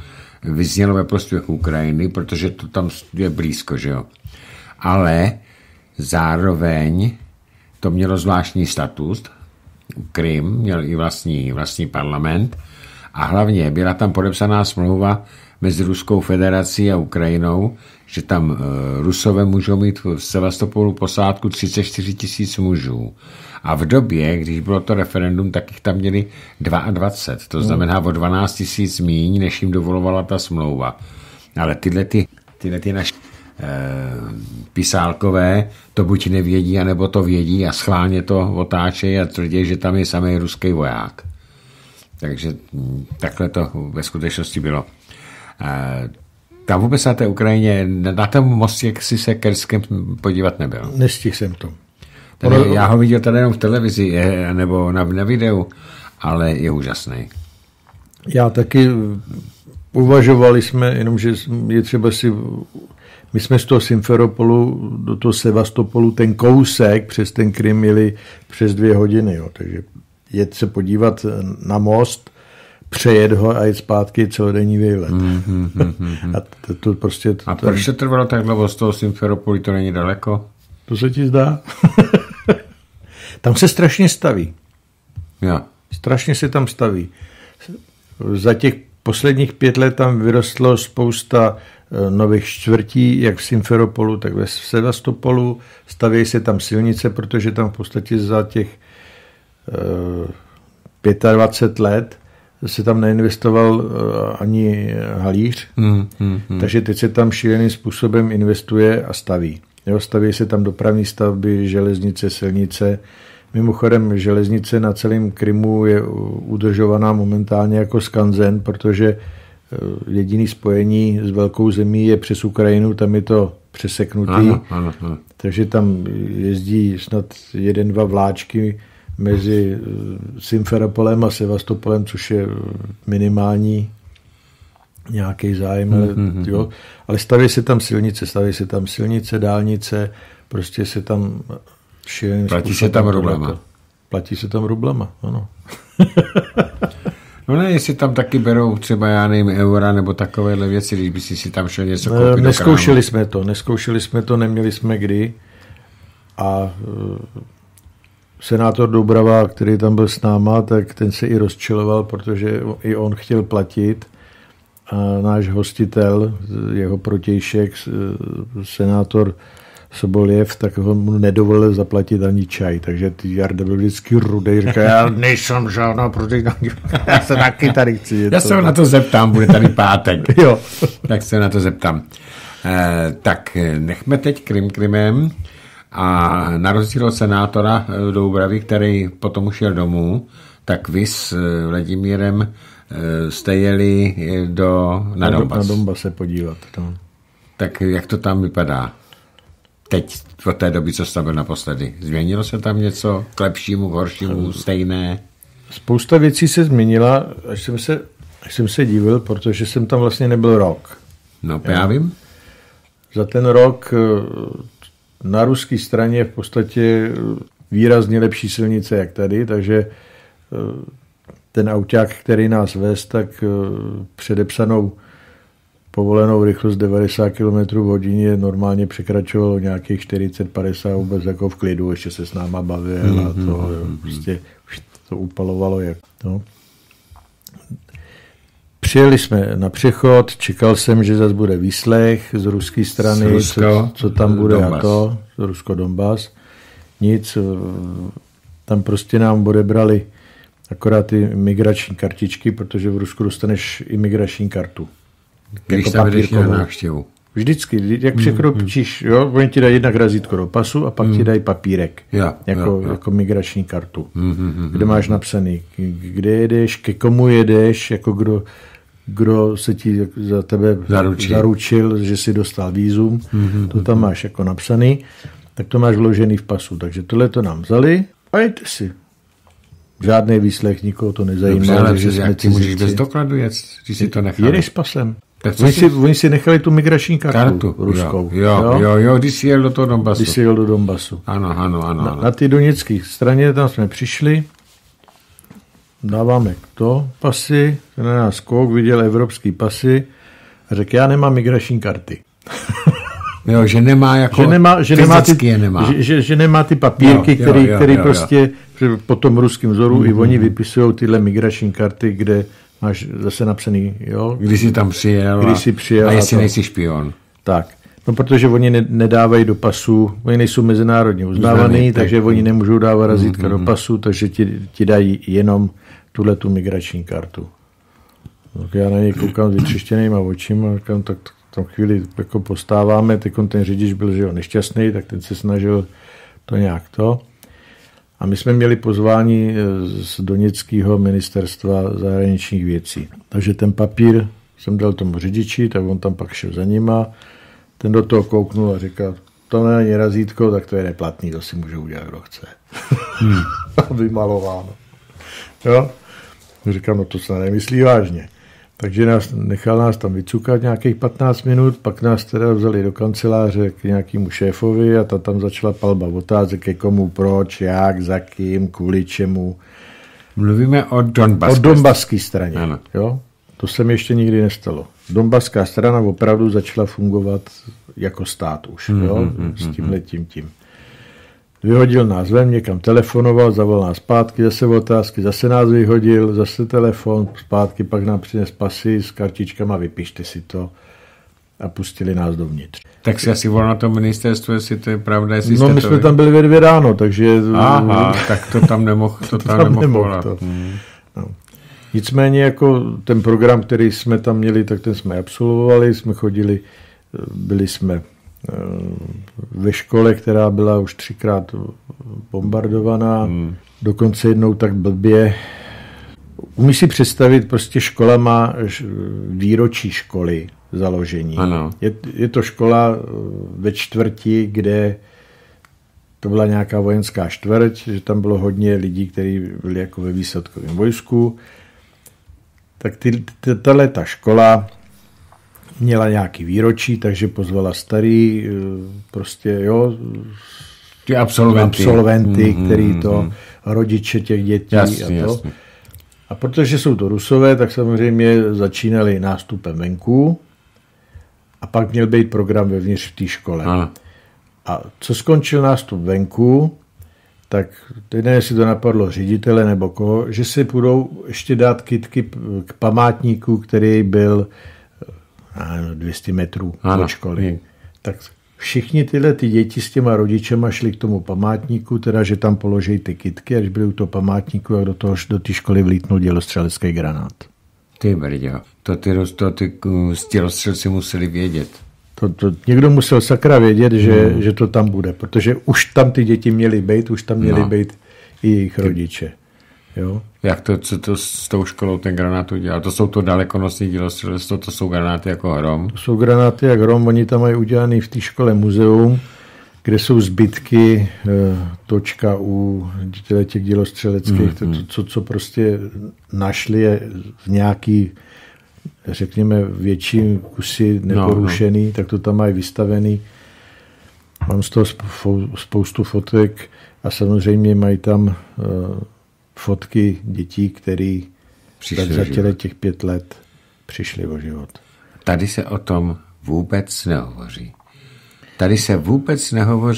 vyznělo ve prospěch Ukrajiny, protože to tam je blízko, že jo. Ale zároveň to mělo zvláštní status, Krym měl i vlastní parlament a hlavně byla tam podepsaná smlouva mezi Ruskou federací a Ukrajinou, že tam Rusové můžou mít v Sevastopolu posádku 34 000 mužů. A v době, když bylo to referendum, tak jich tam měli 22. To znamená o 12 000 míň, než jim dovolovala ta smlouva. Ale tyhle naše pisálkové to buď nevědí, anebo to vědí a schválně to otáčejí a tvrdí, že tam je samý ruský voják. Takže takhle to ve skutečnosti bylo. Tam vůbec na té Ukrajině, na tom mostě, jak si se Kerskem podívat nebyl. Nestihl jsem to. Tady, já ho viděl tady jenom v televizi nebo na videu, ale je úžasný. Já taky, uvažovali jsme, jenomže je třeba si, my jsme z toho Simferopolu do toho Sevastopolu ten kousek přes ten Krym jeli přes 2 hodiny, jo, takže jet se podívat na most, přejet ho a jít zpátky celodenní výlet. A to prostě... A proč to trvalo tak dlouho z toho Simferopolu, to není daleko? To se ti zdá? Tam se strašně staví. Já. Strašně se tam staví. Za těch posledních 5 let tam vyrostlo spousta nových čtvrtí, jak v Simferopolu, tak ve Sevastopolu. Stavějí se tam silnice, protože tam v podstatě za těch 25 let se tam neinvestoval ani halíř, takže teď se tam šíleným způsobem investuje a staví. Jo, staví se tam dopravní stavby, železnice, silnice. Mimochodem, železnice na celém Krymu je udržovaná momentálně jako skanzen, protože jediný spojení s velkou zemí je přes Ukrajinu, tam je to přeseknutý. Ano. Takže tam jezdí snad 1-2 vláčky mezi Simferopolem a Sevastopolem, což je minimální nějaký zájem, jo. Ale staví se tam silnice, dálnice, prostě se tam šíleným způsobem. Platí se tam rublama, ano. No ne, jestli tam taky berou třeba, já nevím, eura nebo takovéhle věci, když by si tam šel něco koupit. Neskoušeli jsme to, neměli jsme kdy. A senátor Doubrava, který tam byl s náma, tak ten se i rozčiloval, protože i on chtěl platit. A náš hostitel, jeho protějšek, senátor Soboljev, tak ho mu nedovolil zaplatit ani čaj, takže ty Jarda byl vždycky rudej, říká, já nejsem žádná protějška, já se taky tady chci. Já se na to zeptám, bude tady pátek. Jo. Tak se na to zeptám. Tak nechme teď Krymem a na rozdíl od senátora Doubravy, který potom už jel domů, tak vy s Vladimírem jste jeli na Donbas. Na Donbas se podívat. No. Tak jak to tam vypadá? Teď, od té doby, co jste byl naposledy. Změnilo se tam něco k lepšímu, k horšímu, stejné? Spousta věcí se změnila, až jsem se divil, protože jsem tam vlastně nebyl rok. No, já vím. Za ten rok na ruské straně v podstatě výrazně lepší silnice, jak tady, takže ten auták, který nás vez, tak předepsanou povolenou rychlost 90 km hodině normálně překračovalo nějakých 40-50, vůbec jako v klidu, ještě se s náma bavil a to prostě to upalovalo. Přijeli jsme na přechod, čekal jsem, že zase bude výslech z ruské strany, co tam bude Donbas. A to, Rusko-Donbas. Nic, tam prostě nám odebrali akorát ty migrační kartičky, protože v Rusku dostaneš imigrační kartu. Když tam jdeš na návštěvu. Vždycky, jak překročíš, jo, oni ti dají jednak razítko do pasu a pak ti dají papírek, jako migrační kartu, kde máš napsaný, kde jedeš, ke komu jedeš, jako kdo se ti za tebe zaručil, že jsi dostal vízum, to tam máš jako napsaný. tak to máš vložený v pasu. Takže tohle to nám vzali a jděte si. Žádný výslech, nikoho to nezajímá. Dobře, že jak ty můžeš bez dokladu jet, když si to nechali? Jedeš pasem. Oni si nechali tu migrační kartu ruskou. Jo, když jsi jel do toho Donbasu. Ano. Na té doněcké straně, tam jsme přišli, dáváme to pasy, ten na nás kouk viděl evropský pasy a řekl, já nemám migrační karty. Jo, že nemá jako že nemá ty papírky, které prostě po tom ruském vzoru i oni vypisují tyhle migrační karty, kde máš zase napsaný, jo. Když jsi tam přijel a jestli nejsi špion. Tak. No, protože oni nedávají do pasu, oni nejsou mezinárodně uznávaný, takže oni nemůžou dávat razítka do pasu, takže ti dají jenom tuhle tu migrační kartu. Tak já na něj koukám s vytřeštěnýma očima a říkám, tak tam chvíli jako postáváme, ten řidič byl, že jo, nešťastný, tak ten se snažil to nějak to. A my jsme měli pozvání z Doněckého ministerstva zahraničních věcí. Takže ten papír jsem dal tomu řidiči, tak on tam pak šel za nima. Ten do toho kouknul a říkal, to není razítko, tak to je neplatný, to si může udělat, kdo chce. Vymalováno. Jo? Říkám, no to se nemyslí vážně. Takže nechal nás tam vycukat nějakých 15 minut, pak nás teda vzali do kanceláře k nějakému šéfovi a ta tam začala palba otázek, ke komu, proč, jak, za kým, kvůli čemu. Mluvíme o Donbaské. O Donbaské straně. Ano. Jo? To se mi ještě nikdy nestalo. Donbaská strana opravdu začala fungovat jako stát už. Jo? S tímhletím. Vyhodil nás ven, někam telefonoval, zavolal nás zpátky, zase otázky, zase nás vyhodil, zase telefon, zpátky, pak nám přines pasy s kartičkama, vypište si to a pustili nás dovnitř. Tak si asi volal na tom ministerstvu, jestli to je pravda, jestli jste to... No, my jsme tam byli ve 2 ráno, takže... Aha, tak to tam nemohl volat. No. Nicméně jako ten program, který jsme tam měli, tak ten jsme absolvovali, jsme chodili, byli jsme... ve škole, která byla už 3krát bombardovaná, dokonce jednou tak blbě. Umíš si představit, prostě škola má výročí školy založení. Ano. Je to škola ve čtvrti, kde to byla nějaká vojenská čtvrť, že tam bylo hodně lidí, kteří byli jako ve výsadkovém vojsku. Tak tato škola měla nějaký výročí, takže pozvala starý, prostě, jo, ty absolventy který to, rodiče těch dětí, jasný, a to. Jasný. A protože jsou to Rusové, tak samozřejmě začínali nástupem venku a pak měl být program vevnitř v té škole. Ano. A co skončil nástup venku, tak teď nevím, jestli to napadlo ředitele nebo koho, že si budou ještě dát kytky k památníku, který byl 200 metrů od školy. Tak všichni tyhle ty děti s těma rodičema šli k tomu památníku, teda, že tam položí ty kytky, a když byli u toho památníku, a do té školy vlítnul dělostřelecký granát. Ty brďo, to ty dělostřelci museli vědět. Někdo musel sakra vědět, že to tam bude, protože už tam ty děti měly být, už tam měly být i jejich rodiče. Jo? Jak to s tou školou ten granát udělal? To jsou to dalekonosní dělostřelectvo, to jsou granáty jako hrom? To jsou granáty jako hrom, oni tam mají udělaný v té škole muzeum, kde jsou zbytky točka u těch dělostřeleckých, co prostě našli je v nějaký, řekněme, větším kusy neporušený, tak to tam mají vystavený. Mám z toho spoustu fotek a samozřejmě mají tam... fotky dětí, které za těch 5 let přišli o život. Tady se o tom vůbec nehovoří.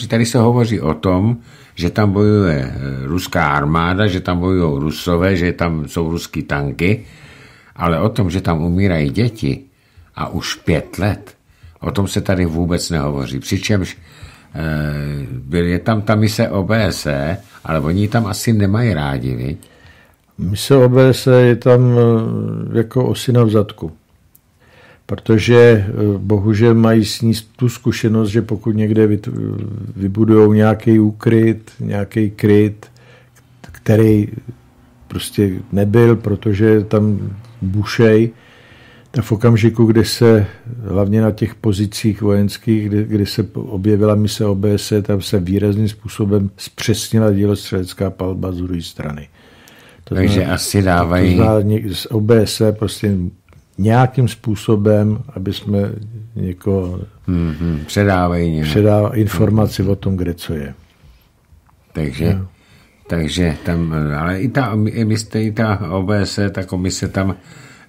Tady se hovoří o tom, že tam bojuje ruská armáda, že tam bojují Rusové, že tam jsou ruský tanky, ale o tom, že tam umírají děti a už 5 let, o tom se tady vůbec nehovoří. Přičemž je tam ta mise OBSE, ale oni tam asi nemají rádi, viď? Mise OBSE je tam jako osina v zadku. Protože bohužel mají s ní tu zkušenost, že pokud někde vybudujou nějaký úkryt, nějaký kryt, který prostě nebyl, protože tam bušej, v okamžiku, kdy se hlavně na těch pozicích vojenských, kdy se objevila mise OBSE, tam se výrazným způsobem zpřesnila dělostřelecká palba z druhé strany. Takže asi dávají... Z OBSE prostě nějakým způsobem, aby jsme někoho... Předávají informaci o tom, kde co je. Takže... No. Takže tam, ale i ta OBSE, ta komise tam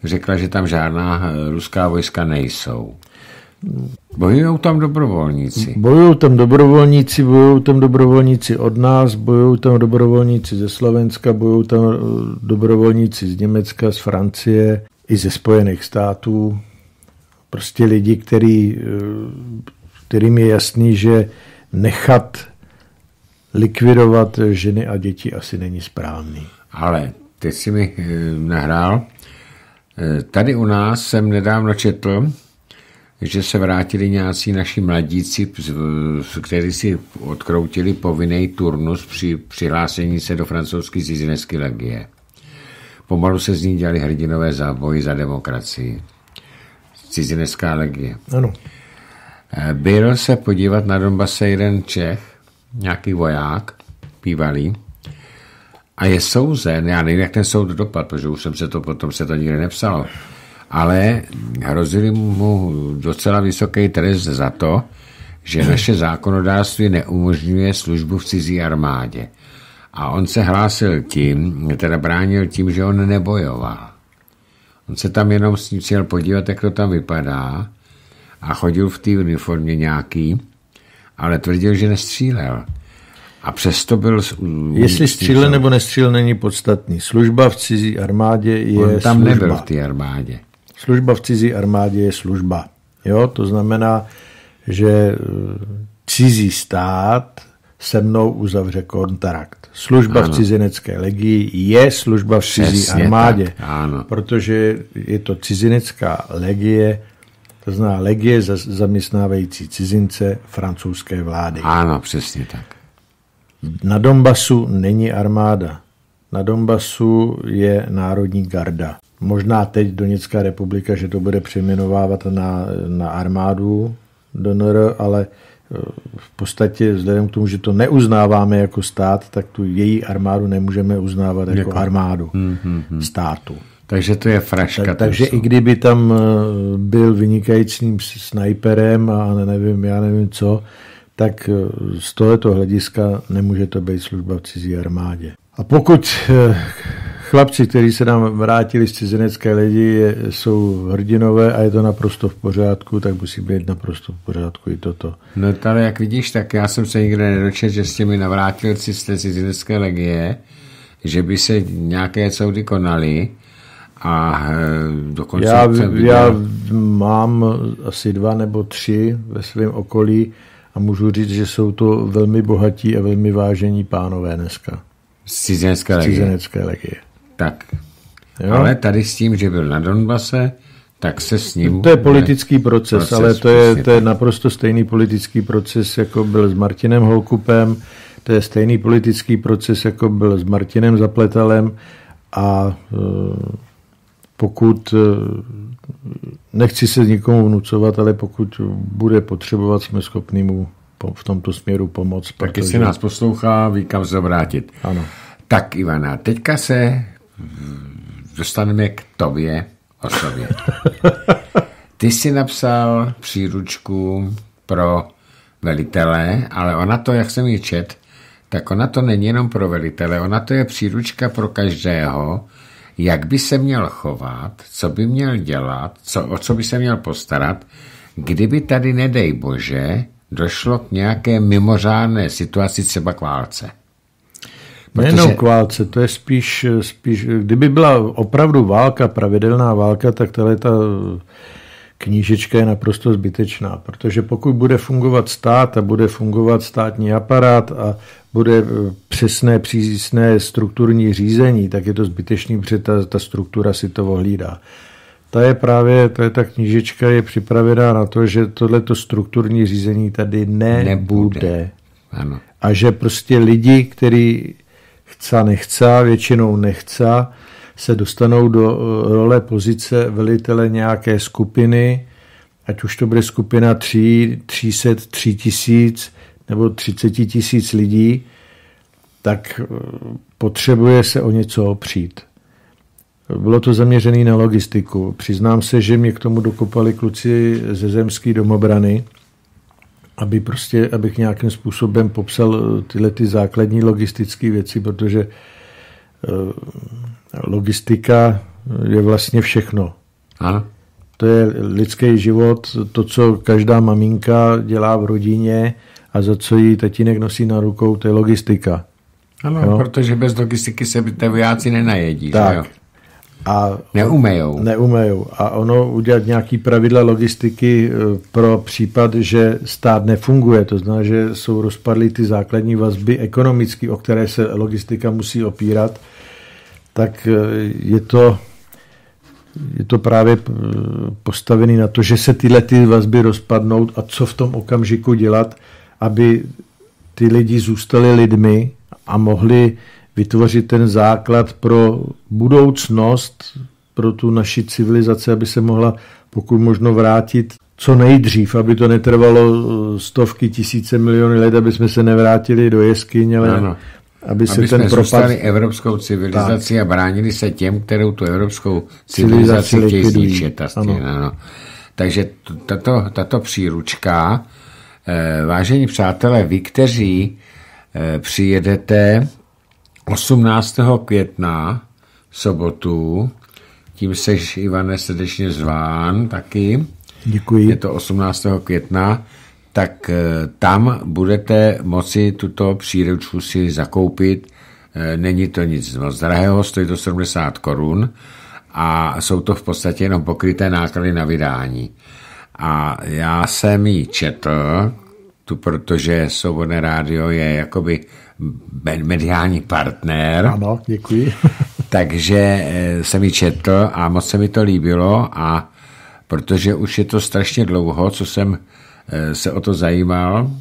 řekla, že tam žádná ruská vojska nejsou. Bojují tam dobrovolníci od nás, bojují tam dobrovolníci ze Slovenska, bojují tam dobrovolníci z Německa, z Francie, i ze Spojených států. Prostě lidi, kterým je jasný, že nechat likvidovat ženy a děti asi není správný. Ale teď si mi nahrál. Tady u nás jsem nedávno četl, že se vrátili nějací naši mladíci, kteří si odkroutili povinný turnus při přihlášení se do francouzské cizinecké legie. Pomalu se z ní dělali hrdinové záboji za demokracii. Cizinecká legie. Ano. Byl se podívat na Donbase jeden Čech, nějaký voják, bývalý, a je souzen, já nevím, jak ten soud dopad, protože už jsem se to, potom se to nikdy nepsalo, ale hrozili mu docela vysoký trest za to, že naše zákonodárství neumožňuje službu v cizí armádě. A on se hlásil tím, teda bránil tím, že on nebojoval. On se tam jenom s ním chtěl podívat, jak to tam vypadá, a chodil v té uniformě nějaký, ale tvrdil, že nestřílel. A přesto byl... Jestli střílel nebo nestřílel, není podstatný. Služba v cizí armádě je služba. On tam nebyl v té armádě. Služba v cizí armádě je služba. Jo? To znamená, že cizí stát se mnou uzavře kontrakt. Služba ano. v cizinecké legii je služba v cizí přesně armádě. Ano. Protože je to cizinecká legie, to zná legie zaměstnávající cizince francouzské vlády. Ano, přesně tak. Na Donbasu není armáda. Na Donbasu je národní garda. Možná teď Doněcká republika, že to bude přejmenovávat na armádu DNR, ale v podstatě vzhledem k tomu, že to neuznáváme jako stát, tak tu její armádu nemůžeme uznávat jako armádu státu. Takže to je fraška. Takže i kdyby tam byl vynikajícím snajperem a nevím, já nevím co, tak z tohoto hlediska nemůže to být služba v cizí armádě. A pokud chlapci, kteří se nám vrátili z cizinecké lidi, jsou hrdinové a je to naprosto v pořádku, tak musí být naprosto v pořádku i toto. No tady, jak vidíš, tak já jsem se nikde nedočetl, že s těmi navrátilci z té cizinecké legie, že by se nějaké soudy konaly. A dokonce já mám asi 2 nebo 3 ve svém okolí a můžu říct, že jsou to velmi bohatí a velmi vážení pánové dneska. Z cizinecké legie. Tak. Jo? Ale tady s tím, že byl na Donbase, tak se s ním... To je politický proces, ale to je naprosto stejný politický proces, jako byl s Martinem Holkupem, to je stejný politický proces, jako byl s Martinem Zapletalem a... Pokud, nechci se nikomu vnucovat, ale pokud bude potřebovat, jsme schopni mu v tomto směru pomoct. Taky si nás poslouchá, ví, kam se vrátit. Ano. Tak Ivana, teďka se dostaneme k tobě osobně. Ty jsi napsal příručku pro velitele, ale ona to, jak jsem ji čet, tak ona to není jenom pro velitele, ona to je příručka pro každého, jak by se měl chovat, co by měl dělat, o co by se měl postarat, kdyby tady, nedej bože, došlo k nějaké mimořádné situaci, třeba k válce. Nejenom k válce, to je spíš, kdyby byla opravdu válka, pravidelná válka, tak tahle ta knížečka je naprosto zbytečná, protože pokud bude fungovat stát a bude fungovat státní aparát a bude přesné, přísné strukturní řízení, tak je to zbytečný, protože ta struktura si to ohlídá. Ta knížečka je připravená na to, že tohleto strukturní řízení tady nebude. Ano. A že prostě lidi, který chce, nechce, většinou nechce, se dostanou do role pozice velitele nějaké skupiny, ať už to bude skupina 300, 3000 nebo 30 000 lidí, tak potřebuje se o něco opřít. Bylo to zaměřené na logistiku. Přiznám se, že mě k tomu dokopali kluci ze zemské domobrany, abych nějakým způsobem popsal tyhle ty základní logistické věci, protože logistika je vlastně všechno. Ano. To je lidský život, to, co každá maminka dělá v rodině a za co jí tatínek nosí na rukou, to je logistika. Ano, no? Protože bez logistiky se ty vojáci nenajedí. Tak. Jo? A neumejou. Neumejou. A ono udělat nějaký pravidla logistiky pro případ, že stát nefunguje. To znamená, že jsou rozpadly ty základní vazby ekonomické, o které se logistika musí opírat. Tak je to právě postavené na to, že se tyhle ty vazby rozpadnou a co v tom okamžiku dělat, aby ty lidi zůstali lidmi a mohli vytvořit ten základ pro budoucnost, pro tu naši civilizaci, aby se mohla pokud možno vrátit co nejdřív, aby to netrvalo stovky, tisíce, miliony let, aby jsme se nevrátili do jeskyně, ale ano. Aby se ten propad... zůstali evropskou civilizaci tak. A bránili se těm, kterou tu evropskou civilizaci chtějí zničit. Takže tato příručka, vážení přátelé, vy, kteří přijedete 18. května sobotu, tím seš, Ivane, srdečně zván taky. Děkuji. Je to 18. května, tak tam budete moci tuto příručku si zakoupit. Není to nic moc drahého, stojí to 70 Kč a jsou to v podstatě jenom pokryté náklady na vydání. A já jsem ji četl, protože Svobodné rádio je jakoby mediální partner. Ano, děkuji. Takže jsem ji četl a moc se mi to líbilo, a protože už je to strašně dlouho, co jsem se o to zajímal.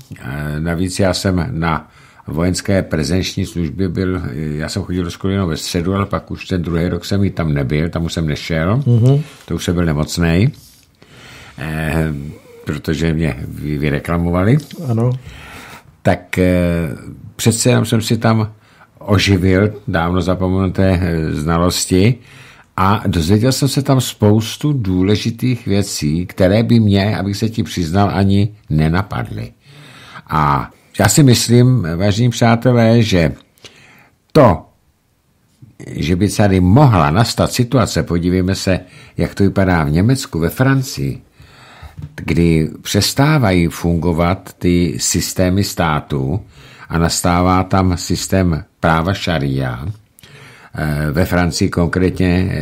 Navíc já jsem na vojenské prezenční službě byl, já jsem chodil do školy jenom ve středu, ale pak už ten druhý rok jsem ji tam nebyl, tam už jsem nešel, to už jsem byl nemocnej, protože mě vyreklamovali. Ano. Tak přece jenom jsem si tam oživil dávno zapomenuté znalosti a dozvěděl jsem se tam spoustu důležitých věcí, které by mě, abych se ti přiznal, ani nenapadly. A já si myslím, vážení přátelé, že to, že by tady mohla nastat situace, podívejme se, jak to vypadá v Německu, ve Francii, kdy přestávají fungovat ty systémy státu a nastává tam systém práva šaria. Ve Francii konkrétně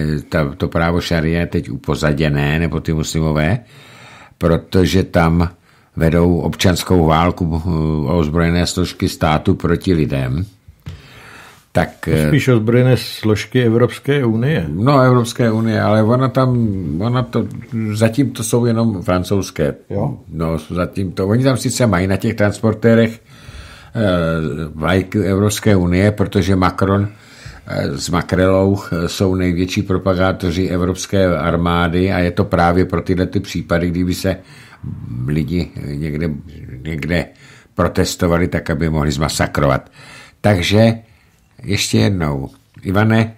to právo šaria je teď upozaděné, nebo ty muslimové, protože tam vedou občanskou válku ozbrojené složky státu proti lidem. Tak, spíš ozbrojené složky Evropské unie. No, Evropské unie, ale zatím to jsou jenom francouzské. Jo? No, zatím to, oni tam sice mají na těch transportérech vlajky Evropské unie, protože Macron s Macrelou jsou největší propagátoři evropské armády a je to právě pro tyhle ty případy, kdyby se lidi někde protestovali, tak aby mohli zmasakrovat. Takže ještě jednou, Ivane,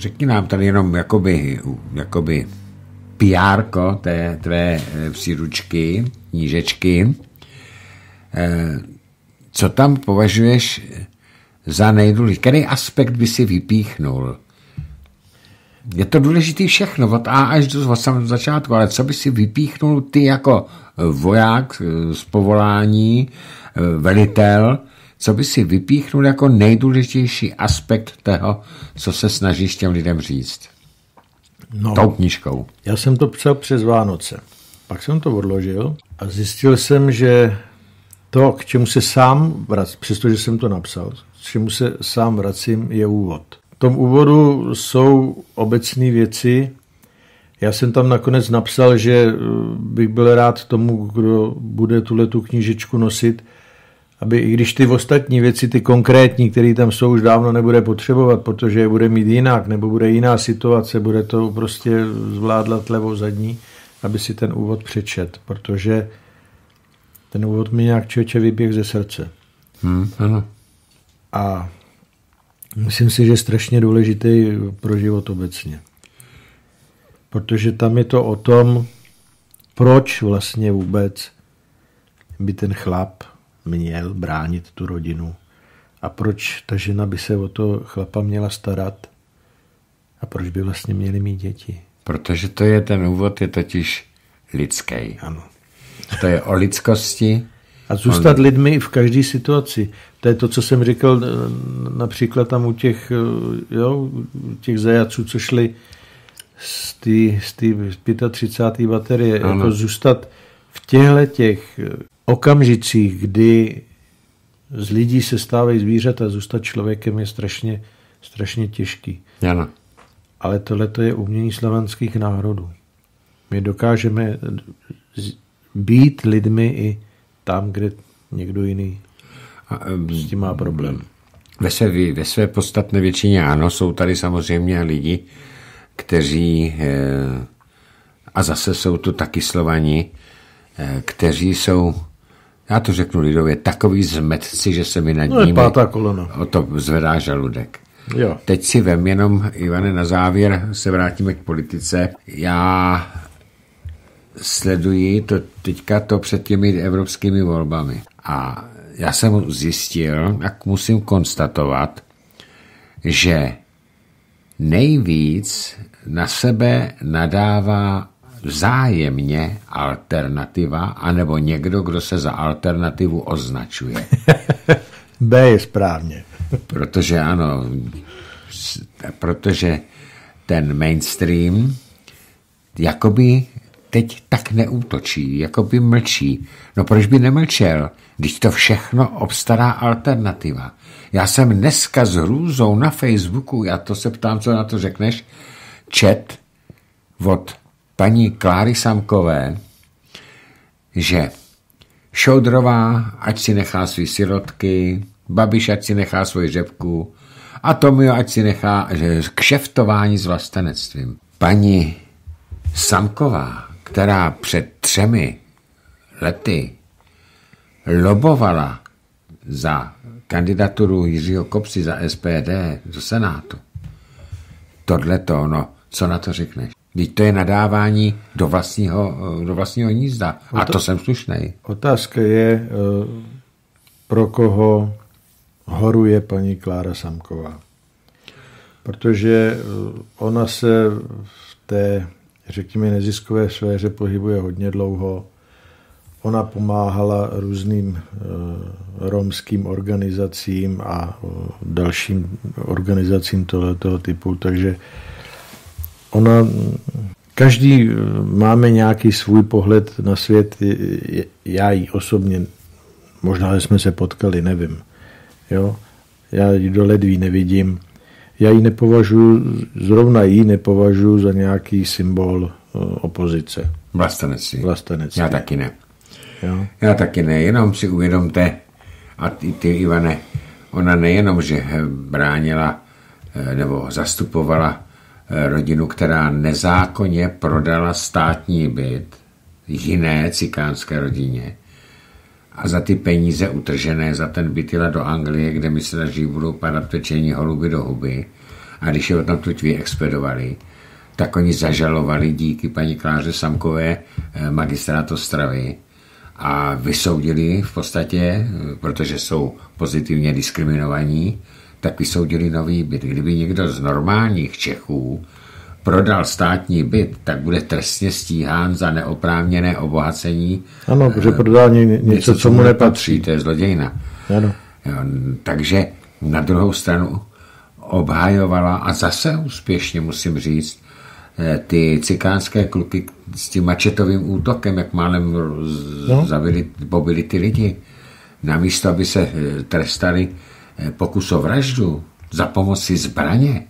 řekni nám tady jenom jakoby PR-ko té tvé příručky, knížečky, co tam považuješ za nejdůležitější, který aspekt by si vypíchnul? Je to důležité všechno, od A až do samého začátku, ale co by si vypíchnul ty jako voják z povolání, velitel, co by si vypíchnul jako nejdůležitější aspekt toho, co se snažíš těm lidem říct? No, tou knížkou. Já jsem to psal přes Vánoce. Pak jsem to odložil a zjistil jsem, že to, k čemu se sám vracím, přestože jsem to napsal, k čemu se sám vracím, je úvod. V tom úvodu jsou obecné věci. Já jsem tam nakonec napsal, že bych byl rád tomu, kdo bude tuhletu knížečku nosit, aby i když ty ostatní věci, ty konkrétní, které tam jsou, už dávno nebude potřebovat, protože je bude mít jinak, nebo bude jiná situace, bude to prostě zvládlat levou zadní, aby si ten úvod přečet, protože ten úvod mi nějak člověče vyběh ze srdce. Ano. A myslím si, že je strašně důležitý pro život obecně. Protože tam je to o tom, proč vlastně vůbec by ten chlap měl bránit tu rodinu a proč ta žena by se o to chlapa měla starat a proč by vlastně měli mít děti. Protože to je ten úvod, je totiž lidský. Ano. To je o lidskosti. A zůstat lidmi v každé situaci. To je to, co jsem říkal například tam u těch zajaců, co šli z té 35. baterie. Ano. Jako zůstat v těch okamžicích, kdy z lidí se stávají zvířata, zůstat člověkem je strašně, strašně těžký. Ano. Ale tohle je umění slovanských národů. My dokážeme být lidmi i tam, kde někdo jiný s tím má problém. Ve své podstatné většině ano, jsou tady samozřejmě lidi, kteří, a zase jsou tu taky Slovani, kteří jsou, já to řeknu lidově, takový zmetci, že se mi nad nimi pátá kolona. O to zvedá žaludek. Jo. Teď si vem jenom, Ivane, na závěr se vrátíme k politice. Já sleduji to teďka to před těmi evropskými volbami. A já jsem zjistil, jak musím konstatovat, že nejvíc na sebe nadává vzájemně alternativa anebo někdo, kdo se za alternativu označuje. B je správně. Protože ano, protože ten mainstream jakoby teď tak neútočí, jakoby mlčí. No proč by nemlčel, když to všechno obstará alternativa? Já jsem dneska s hrůzou na Facebooku, já to se ptám, co na to řekneš, chat od paní Kláry Samkové, že Šoudrová, ať si nechá svý sirotky, Babiš, ať si nechá svoji řepku a Tomio, ať si nechá kšeftování s vlastenectvím. Paní Samková, která před 3 lety lobovala za kandidaturu Jiřího Kopsy za SPD do Senátu. Tohleto, no, co na to řekneš? Vždyť to je nadávání do vlastního hnízda. A to jsem slušnej. Otázka je, pro koho horuje paní Klára Samková. Protože ona se v té, řekněme, neziskové sféře pohybuje hodně dlouho. Ona pomáhala různým romským organizacím a dalším organizacím tohoto typu, takže ona, každý máme nějaký svůj pohled na svět, já ji osobně, možná jsme se potkali, nevím. Jo? Já ji do ledví nevidím. Já ji nepovažuji, zrovna ji nepovažuji za nějaký symbol opozice. Vlastenectví. Já taky ne. Jo? Já taky ne, jenom si uvědomte, a ty Ivane, ona nejenom, že bránila nebo zastupovala rodinu, která nezákonně prodala státní byt jiné cikánské rodině a za ty peníze utržené za ten byt jela do Anglie, kde myslela, že budou padat pečení holuby do huby, a když je odtamtud vyexpedovali, tak oni zažalovali díky paní Kláře Samkové magistrát Ostravy a vysoudili v podstatě, protože jsou pozitivně diskriminovaní, tak vysoudili nový byt. Kdyby někdo z normálních Čechů prodal státní byt, tak bude trestně stíhán za neoprávněné obohacení. Ano, protože prodal něco, co mu nepatří. To je zlodějna. Ano. Jo, takže na druhou stranu obhajovala, a zase úspěšně musím říct, ty cikánské kluky s tím mačetovým útokem, jak málem pobili ty lidi. Namísto, aby se trestali pokus o vraždu za pomoci zbraně,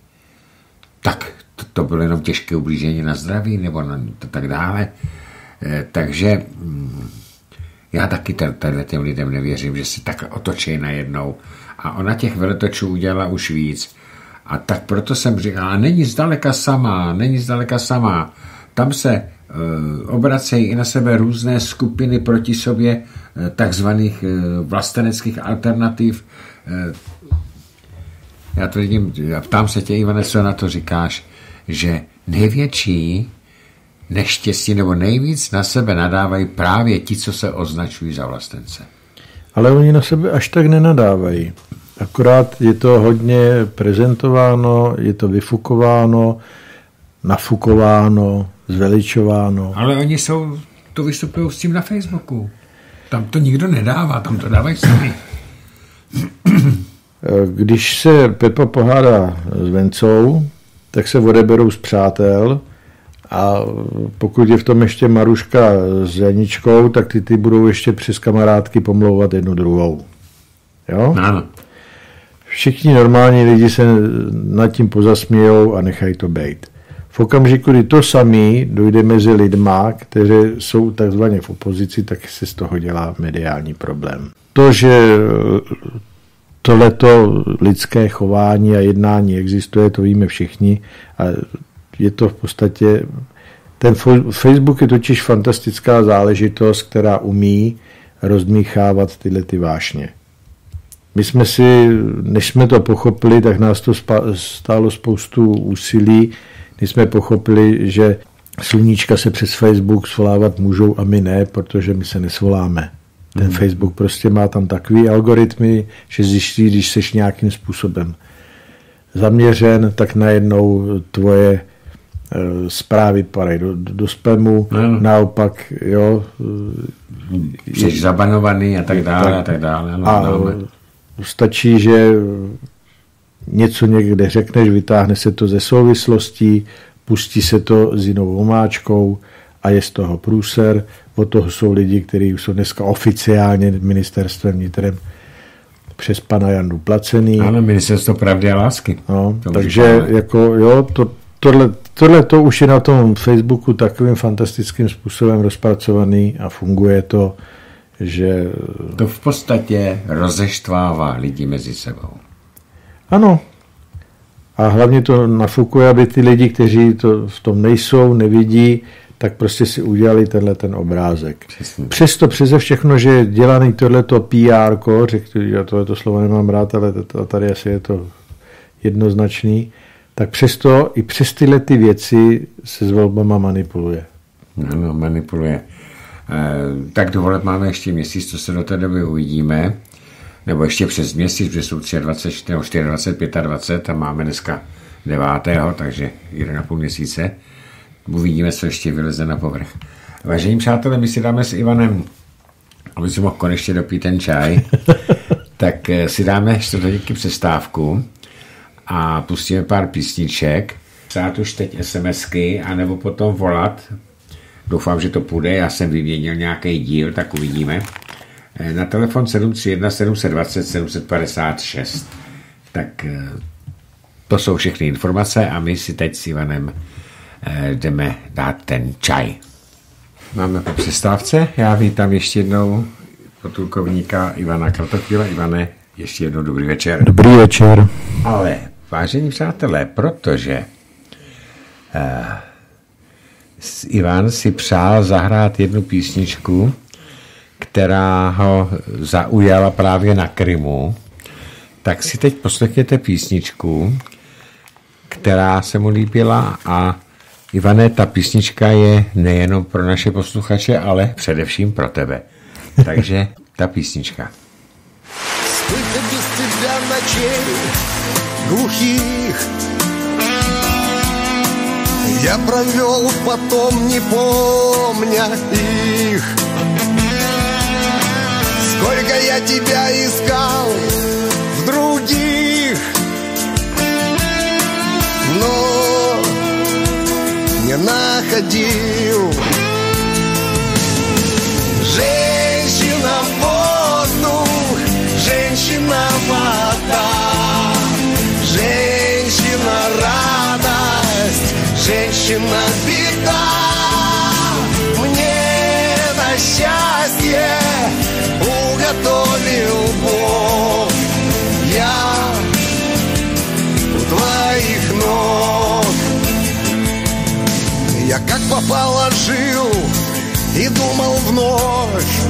tak to bylo jenom těžké ublížení na zdraví nebo tak dále. Takže Já taky těm lidem nevěřím, že se tak otočí najednou. A ona těch veletočů udělala už víc. A tak proto jsem říkal, není zdaleka samá. Tam se obracejí i na sebe různé skupiny proti sobě takzvaných vlasteneckých alternativ. Já to vidím, ptám se tě, Ivane, co na to říkáš, že největší neštěstí nebo nejvíc na sebe nadávají právě ti, co se označují za vlastence. Ale oni na sebe až tak nenadávají. Akorát je to hodně prezentováno, je to vyfukováno, nafukováno, zveličováno. Ale oni to vystupují s tím na Facebooku. Tam to nikdo nedává, tam to dávají sami. Když se Pepa pohádá s Vencou, tak se odeberou z přátel a pokud je v tom ještě Maruška s Janičkou, tak ty budou ještě přes kamarádky pomlouvat jednu druhou. Jo? Ano. Všichni normální lidi se nad tím pozasmějou a nechají to bejt. V okamžiku, kdy to samý dojde mezi lidma, kteří jsou takzvaně v opozici, tak se z toho dělá mediální problém. To, že tohleto lidské chování a jednání existuje, to víme všichni. A je to v podstatě... Ten Facebook je totiž fantastická záležitost, která umí rozmíchávat tyhle ty vášně. My jsme si, než jsme to pochopili, tak nás to stálo spoustu úsilí, když jsme pochopili, že sluníčka se přes Facebook svolávat můžou a my ne, protože my se nesvoláme. Ten Facebook prostě má tam takový algoritmy, že zjistí, když seš nějakým způsobem zaměřen, tak najednou tvoje zprávy padají do spamu, naopak, jo. Jsi zabanovaný a tak dále, tak, a tak dále. No, a stačí, že něco někde řekneš, vytáhne se to ze souvislostí, pustí se to s jinou omáčkou a je z toho průser. Od toho jsou lidi, kteří jsou dneska oficiálně ministerstvem vnitrem přes pana Jandu placený. Ano, ministerstvo pravdy a lásky. No, takže jako, jo, tohle to už je na tom Facebooku takovým fantastickým způsobem rozpracovaný a funguje to, že... To v podstatě rozeštvává lidi mezi sebou. Ano. A hlavně to nafukuje, aby ty lidi, kteří to v tom nejsou, nevidí, tak prostě si udělali tenhle ten obrázek. Přesně. Přesto přeze všechno, že je dělaný tohleto PR-ko, já tohleto slovo nemám rád, ale tady asi je to jednoznačný, tak přesto i přes tyhle ty věci se s volbama manipuluje. Ano, manipuluje. Tak do voleb máme ještě měsíc, co se do té doby uvidíme, nebo ještě přes měsíc, protože jsou 23, 24, 25 a máme dneska 9. takže 1,5 měsíce. Uvidíme, co ještě vyleze na povrch. Vážení přátelé, my si dáme s Ivanem, aby si mohl konečně dopít ten čaj, tak si dáme čtvrthodinky přestávku a pustíme pár písniček. Psát už teď SMSky, anebo potom volat. Doufám, že to půjde. Já jsem vyměnil nějaký díl, tak uvidíme. Na telefon 731 720 756. Tak to jsou všechny informace a my si teď s Ivanem jdeme dát ten čaj. Máme po přestávce. Já vítám ještě jednou potulkovníka Ivana Kratochvíla. Ivane, ještě jednou dobrý večer. Dobrý večer. Ale, vážení přátelé, protože Ivan si přál zahrát jednu písničku, která ho zaujala právě na Krymu, tak si teď poslechněte písničku, která se mu líbila. A Ivane, ta písnička je nejenom pro naše posluchače, ale především pro tebe. Takže ta písnička. Сколько бесстыдно ночей глухих я провел, потом не помня их. Сколько я тебя искал в других, но не находил. Женщина воздух, женщина вода, женщина радость, женщина беда. Мне на счастье уготовил Бог. Я у твоих ног. Я как попало жил и думал вновь,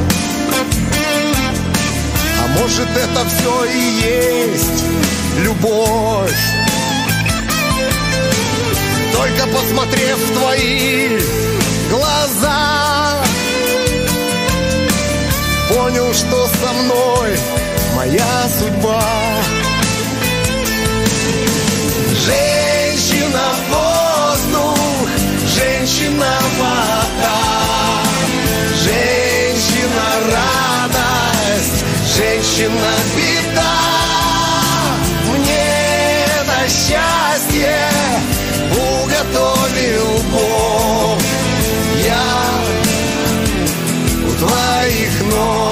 а может это все и есть любовь. Только посмотрев в твои глаза, понял, что со мной моя судьба. Женщина воздух, женщина вода, женщина радость, женщина беда. Мне это счастье уготовил Бог. Я у твоих ног.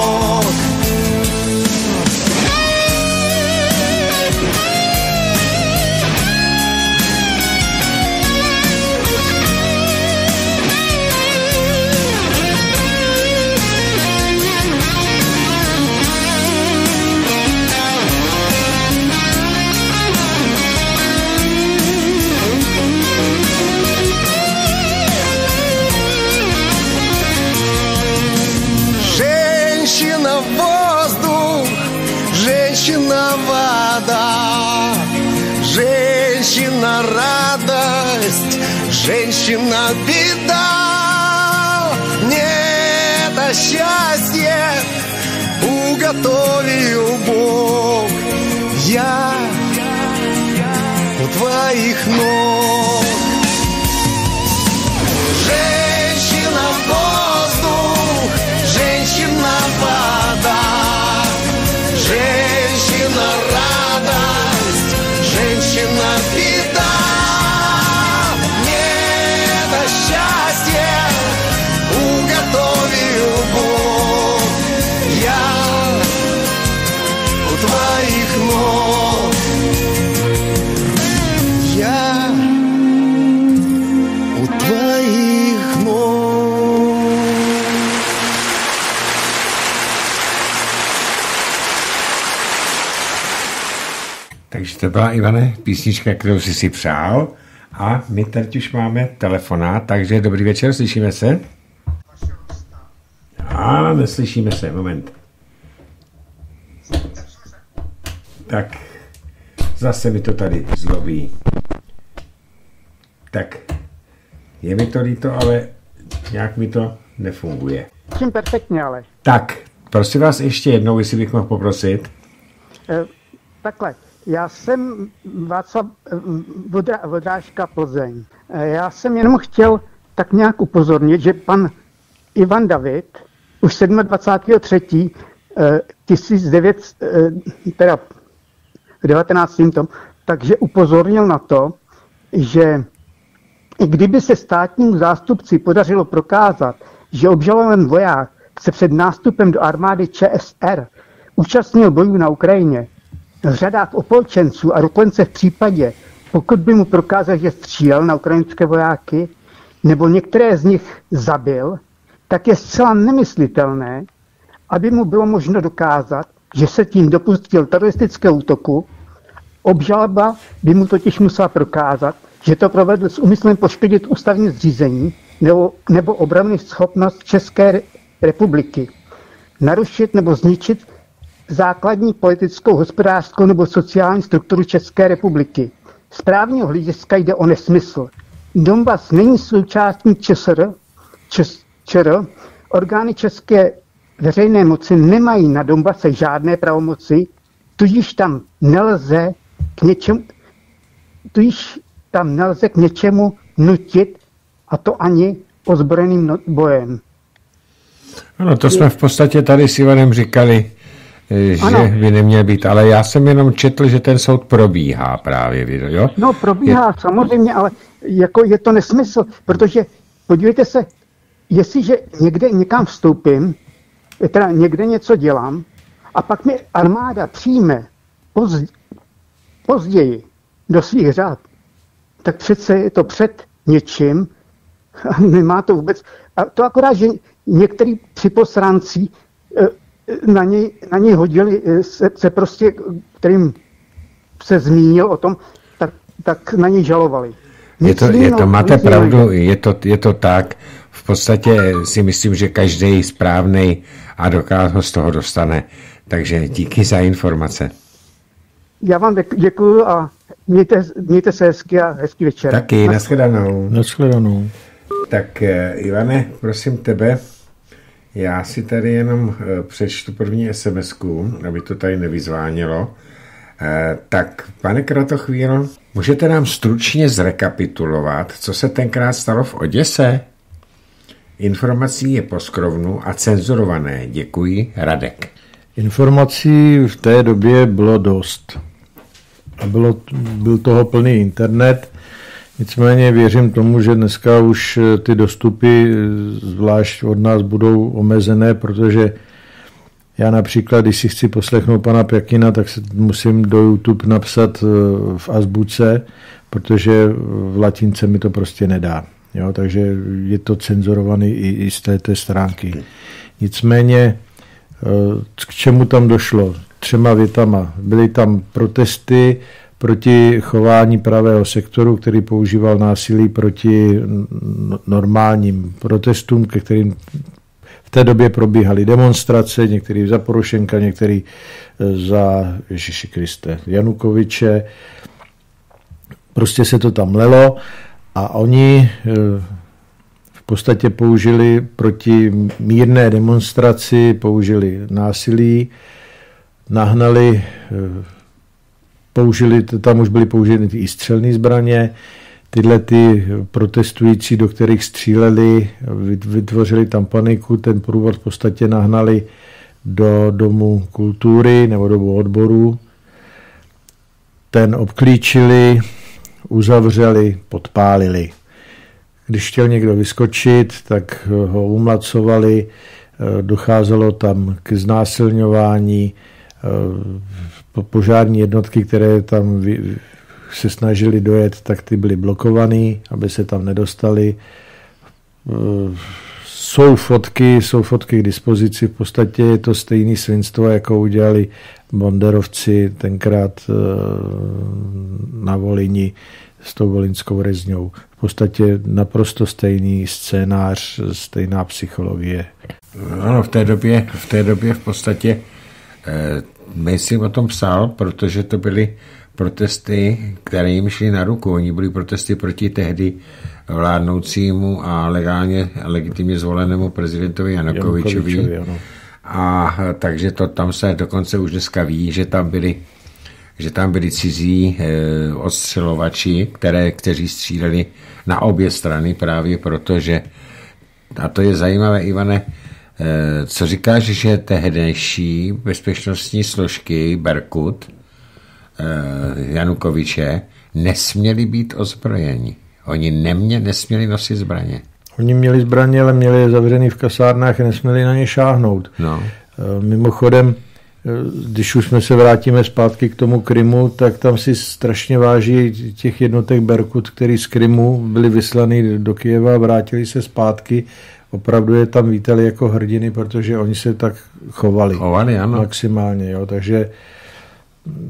Женщина вода, женщина радость, женщина беда. Мне это счастье уготовил Бог. Я у твоих ног. Женщина воздух, женщина вода, женщина радость, женщина беда. Мне это счастье уготовил Бог. Я у твоих ног. Я у твоих ног. Takže to byla, Ivane, písnička, kterou jsi si přál, a my teď už máme telefonát, takže dobrý večer, slyšíme se? A neslyšíme se, moment. Tak, zase mi to tady zlobí. Tak, je mi to líto, ale nějak mi to nefunguje. Jsem perfektně, ale. Tak, prosím vás ještě jednou, jestli bych mohl poprosit. Takhle. Já jsem Václav Vodrážka, Plzeň. Já jsem jenom chtěl tak nějak upozornit, že pan Ivan David už 27.3.19 takže upozornil na to, že kdyby se státnímu zástupci podařilo prokázat, že obžalovaný voják se před nástupem do armády ČSR účastnil bojů na Ukrajině, v řadách opolčenců a dokonce v případě, pokud by mu prokázal, že střílel na ukrajinské vojáky nebo některé z nich zabil, tak je zcela nemyslitelné, aby mu bylo možno dokázat, že se tím dopustil teroristického útoku. Obžaloba by mu totiž musela prokázat, že to provedl s úmyslem poškodit ústavní zřízení nebo obrannou schopnost České republiky, narušit nebo zničit základní politickou, hospodářskou nebo sociální strukturu České republiky. Z právního hlediska jde o nesmysl. Donbas není součástí ČR. Orgány české veřejné moci nemají na Donbase žádné pravomoci, tudíž tam nelze k něčemu nutit, a to ani ozbrojeným bojem. Ano, to jsme v podstatě tady s Ivanem říkali, že ano, by neměl být, ale já jsem jenom četl, že ten soud probíhá právě, jo? No, probíhá, samozřejmě, ale jako je to nesmysl, protože podívejte se, jestliže někam vstoupím, teda někde něco dělám, a pak mi armáda přijme později do svých řád, tak přece je to před něčím, nemá to vůbec, a to akorát, že některý připosranci na něj hodili, se prostě, kterým se zmínil o tom, tak na něj žalovali. Máte pravdu, je to tak. V podstatě si myslím, že každý správnej advokát ho z toho dostane. Takže díky za informace. Já vám děkuju a mějte se hezky a hezký večer. Taky, nashledanou. Nashledanou. Tak Ivane, prosím tebe, já si tady jenom přečtu první SMS-ku, aby to tady nevyzvánělo. Tak, pane Kratochvíl, můžete nám stručně zrekapitulovat, co se tenkrát stalo v Oděse? Informací je po skrovnu a cenzurované. Děkuji, Radek. Informací v té době bylo dost. A byl toho plný internet. Nicméně věřím tomu, že dneska už ty dostupy zvlášť od nás budou omezené, protože já například, když si chci poslechnout pana Pjakina, tak se musím do YouTube napsat v azbuce, protože v latince mi to prostě nedá. Jo, takže je to cenzurovaný i z té stránky. Nicméně, k čemu tam došlo? 3 větama. Byly tam protesty proti chování pravého sektoru, který používal násilí proti normálním protestům, ke kterým v té době probíhaly demonstrace, některý za Porošenka, některý za Ježíši Kriste Janukoviče. Prostě se to tam lelo a oni v podstatě použili proti mírné demonstraci, použili násilí, nahnali, tam už byly použity i střelné zbraně. Tyhle ty protestující, do kterých stříleli, vytvořili tam paniku, ten průvod v podstatě nahnali do Domu kultury nebo do odboru. Ten obklíčili, uzavřeli, podpálili. Když chtěl někdo vyskočit, tak ho umlacovali, docházelo tam k znásilňování, požární jednotky, které tam se snažili dojet, tak ty byly blokovaný, aby se tam nedostali. Jsou fotky k dispozici, v podstatě je to stejné svinstvo, jako udělali banderovci tenkrát na Volyni s tou volinskou rezňou. V podstatě naprosto stejný scénář, stejná psychologie. Ano, v té době v podstatě nejsem o tom psal, protože to byly protesty, které jim šly na ruku. Oni byly protesty proti tehdy vládnoucímu a legálně a legitimně zvolenému prezidentovi Janukovičovi. A takže to tam se dokonce už dneska ví, že tam byli cizí odstřelovači, kteří stříleli na obě strany právě protože. A to je zajímavé, Ivane, co říkáš, že tehdejší bezpečnostní složky Berkut Janukoviče nesměli být ozbrojeni. Oni nesměli nosit zbraně. Oni měli zbraně, ale měli je zavřený v kasárnách a nesměli na ně šáhnout. No. Mimochodem, když už jsme se vrátíme zpátky k tomu Krymu, tak tam si strašně váží těch jednotek Berkut, který z Krymu byly vyslaný do Kyjeva a vrátili se zpátky. Opravdu je tam vítali jako hrdiny, protože oni se tak chovali ano. Maximálně. Jo. Takže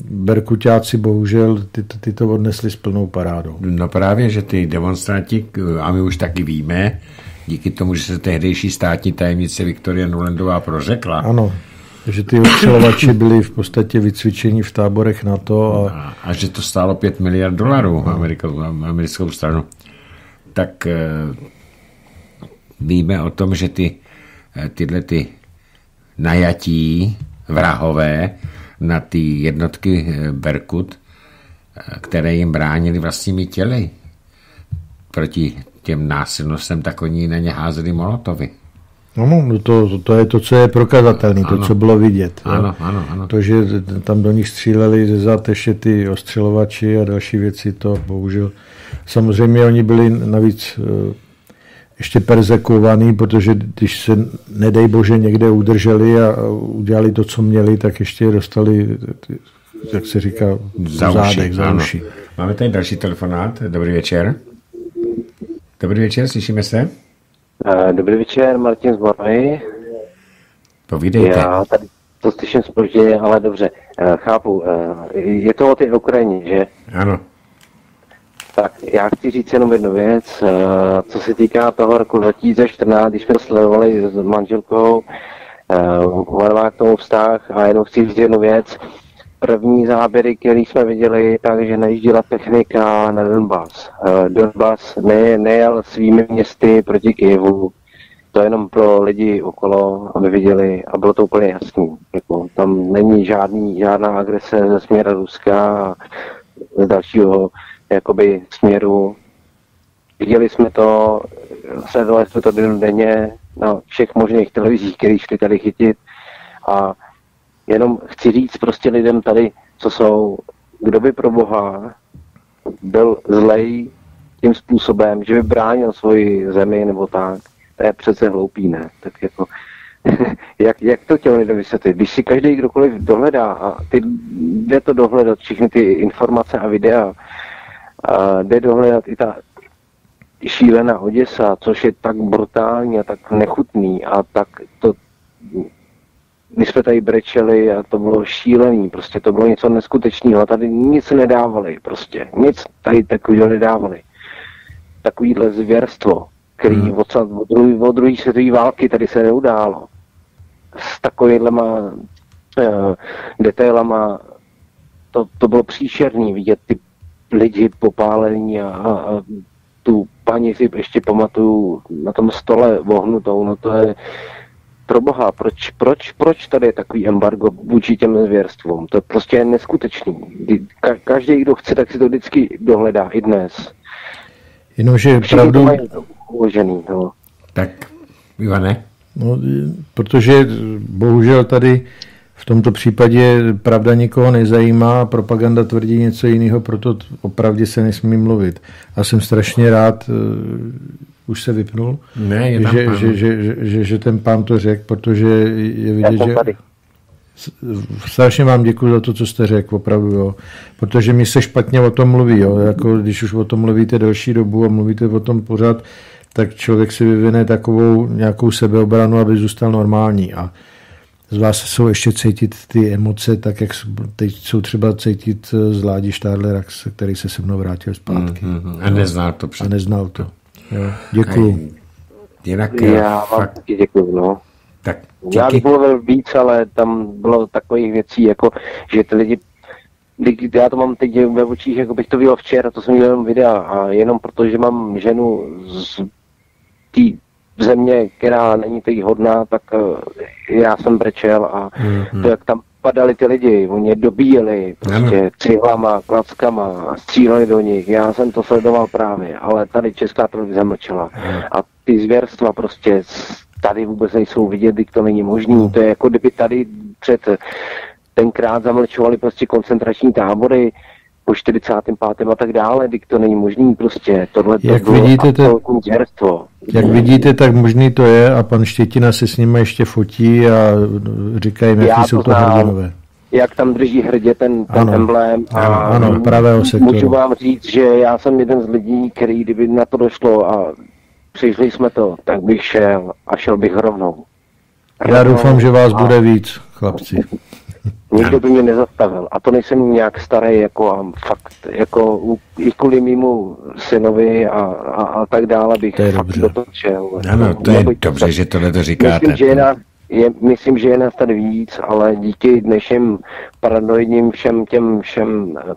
berkuťáci bohužel ty to odnesli s plnou parádou. No právě, že ty demonstranti, a my už taky víme, díky tomu, že se tehdejší státní tajemnice Viktorie Nulandová prořekla. Ano, že ty odstřelovači byli v podstatě vycvičeni v táborech NATO. A že to stálo $5 miliard americkou stranu. Tak víme o tom, že tyhle najatí vrahové na ty jednotky Berkut, které jim bránili vlastními těly proti těm násilnostem, tak oni na ně házeli molotovy. No, to je to, co je prokazatelné, to, co bylo vidět. Ano. To, že tam do nich stříleli ze zad ještě ty ostřelovači a další věci, to bohužel. Samozřejmě oni byli navíc ještě perzekovaný, protože když se, nedej bože, někde udrželi a udělali to, co měli, tak ještě je dostali, jak se říká, za uši. Máme tady další telefonát. Dobrý večer. Dobrý večer, slyšíme se. Dobrý večer, Martin z Moravy. Povídejte. Já tady to slyším spožděně, ale dobře, chápu. Je to o té Ukrajině, že? Ano. Tak já chci říct jenom jednu věc, co se týká toho roku 2014, když jsme sledovali s manželkou, ona má k tomu vztah a jenom chci říct jednu věc. První záběry, které jsme viděli, takže najížděla technika na Donbas. Donbas nejel svými městy proti Kyjevu, to jenom pro lidi okolo, aby viděli, a bylo to úplně jasný. Jako, tam není žádná agrese ze směru Ruska a z dalšího jakoby směru. Viděli jsme to, sledovali jsme to denně na všech možných televizích, které šli tady chytit. A jenom chci říct prostě lidem tady, co jsou, kdo by pro Boha byl zlej tím způsobem, že by bránil svoji zemi nebo tak, to je přece hloupý, ne? Tak jako, jak to těm lidem vysvětlit? Když si každý kdokoliv dohledá a ty jde to dohledat, všechny ty informace a videa, a jde dohledat i ta šílená Oděsa, což je tak brutální a tak nechutný a tak to... My jsme tady brečeli a to bylo šílený, prostě to bylo něco neskutečného, tady nic nedávali prostě, nic tady takového nedávali. Takovýhle zvěrstvo, který od druhé světové války tady se neudálo. S takovýhlema detailama, to bylo příšerný vidět ty lidi popálení a tu paní si ještě pamatuju na tom stole vohnutou, no to je... Pro Boha, proč tady je takový embargo vůči těm zvěrstvům? To je prostě neskutečný. Každý, kdo chce, tak si to vždycky dohledá i dnes. Jenomže pravdu... uložený, no. Tak, Ivane. No, protože bohužel tady v tomto případě pravda nikoho nezajímá, propaganda tvrdí něco jiného, proto o pravdě se nesmí mluvit. A jsem strašně rád... Už se vypnul? Ne, je tam pán. Že ten pán to řekl, protože je vidět, že... Strašně vám děkuji za to, co jste řekl, opravdu, jo. Protože mi se špatně o tom mluví, jo. Jako, když už o tom mluvíte delší dobu a mluvíte o tom pořád, tak člověk si vyvine takovou nějakou sebeobranu, aby zůstal normální. A z vás jsou ještě cítit ty emoce, tak jak teď jsou třeba cítit z Ládi Štádlera, který se mnou vrátil zpátky. A neznal to předtím. A neznal to. Jo, děkuju. Jinak, já vám taky děkuju, no. Tak, já bych mluvil víc, ale tam bylo takových věcí, jako, že ty lidi, já to mám teď ve očích, jako bych to viděl včera, to jsem viděl jenom videa, a jenom protože mám ženu z té země, která není teď hodná, tak já jsem brečel a to, jak tam padali ty lidi, oni je dobíjeli prostě cihlama, klackama, stříleli do nich, já jsem to sledoval právě, ale tady Česká televize mlčela a ty zvěrstva prostě tady vůbec nejsou vidět, když to není možný, to je jako kdyby tady před tenkrát zamlčovali prostě koncentrační tábory po 45. a tak dále, když to není možný prostě, tohle to bylo absolutní zvěrstvo. Jak vidíte, tak možný to je a pan Štětina se s nimi ještě fotí a říká jim, jaký jsou to hrdinové. Jak tam drží hrdě ten emblém. Ano, Pravého sektoru. Můžu vám říct, že já jsem jeden z lidí, který kdyby na to došlo a přišli jsme to, tak bych šel a šel bych rovnou. Já doufám, že vás bude víc, chlapci. Nikdo by mě nezastavil. A to nejsem nějak starý, jako fakt, jako i kvůli mému synovi a tak dále bych fakt do toho šel. Ano, to je dobře, že tohle to říkáte. Myslím, že je nás tady víc, ale díky dnešním paranoidním všem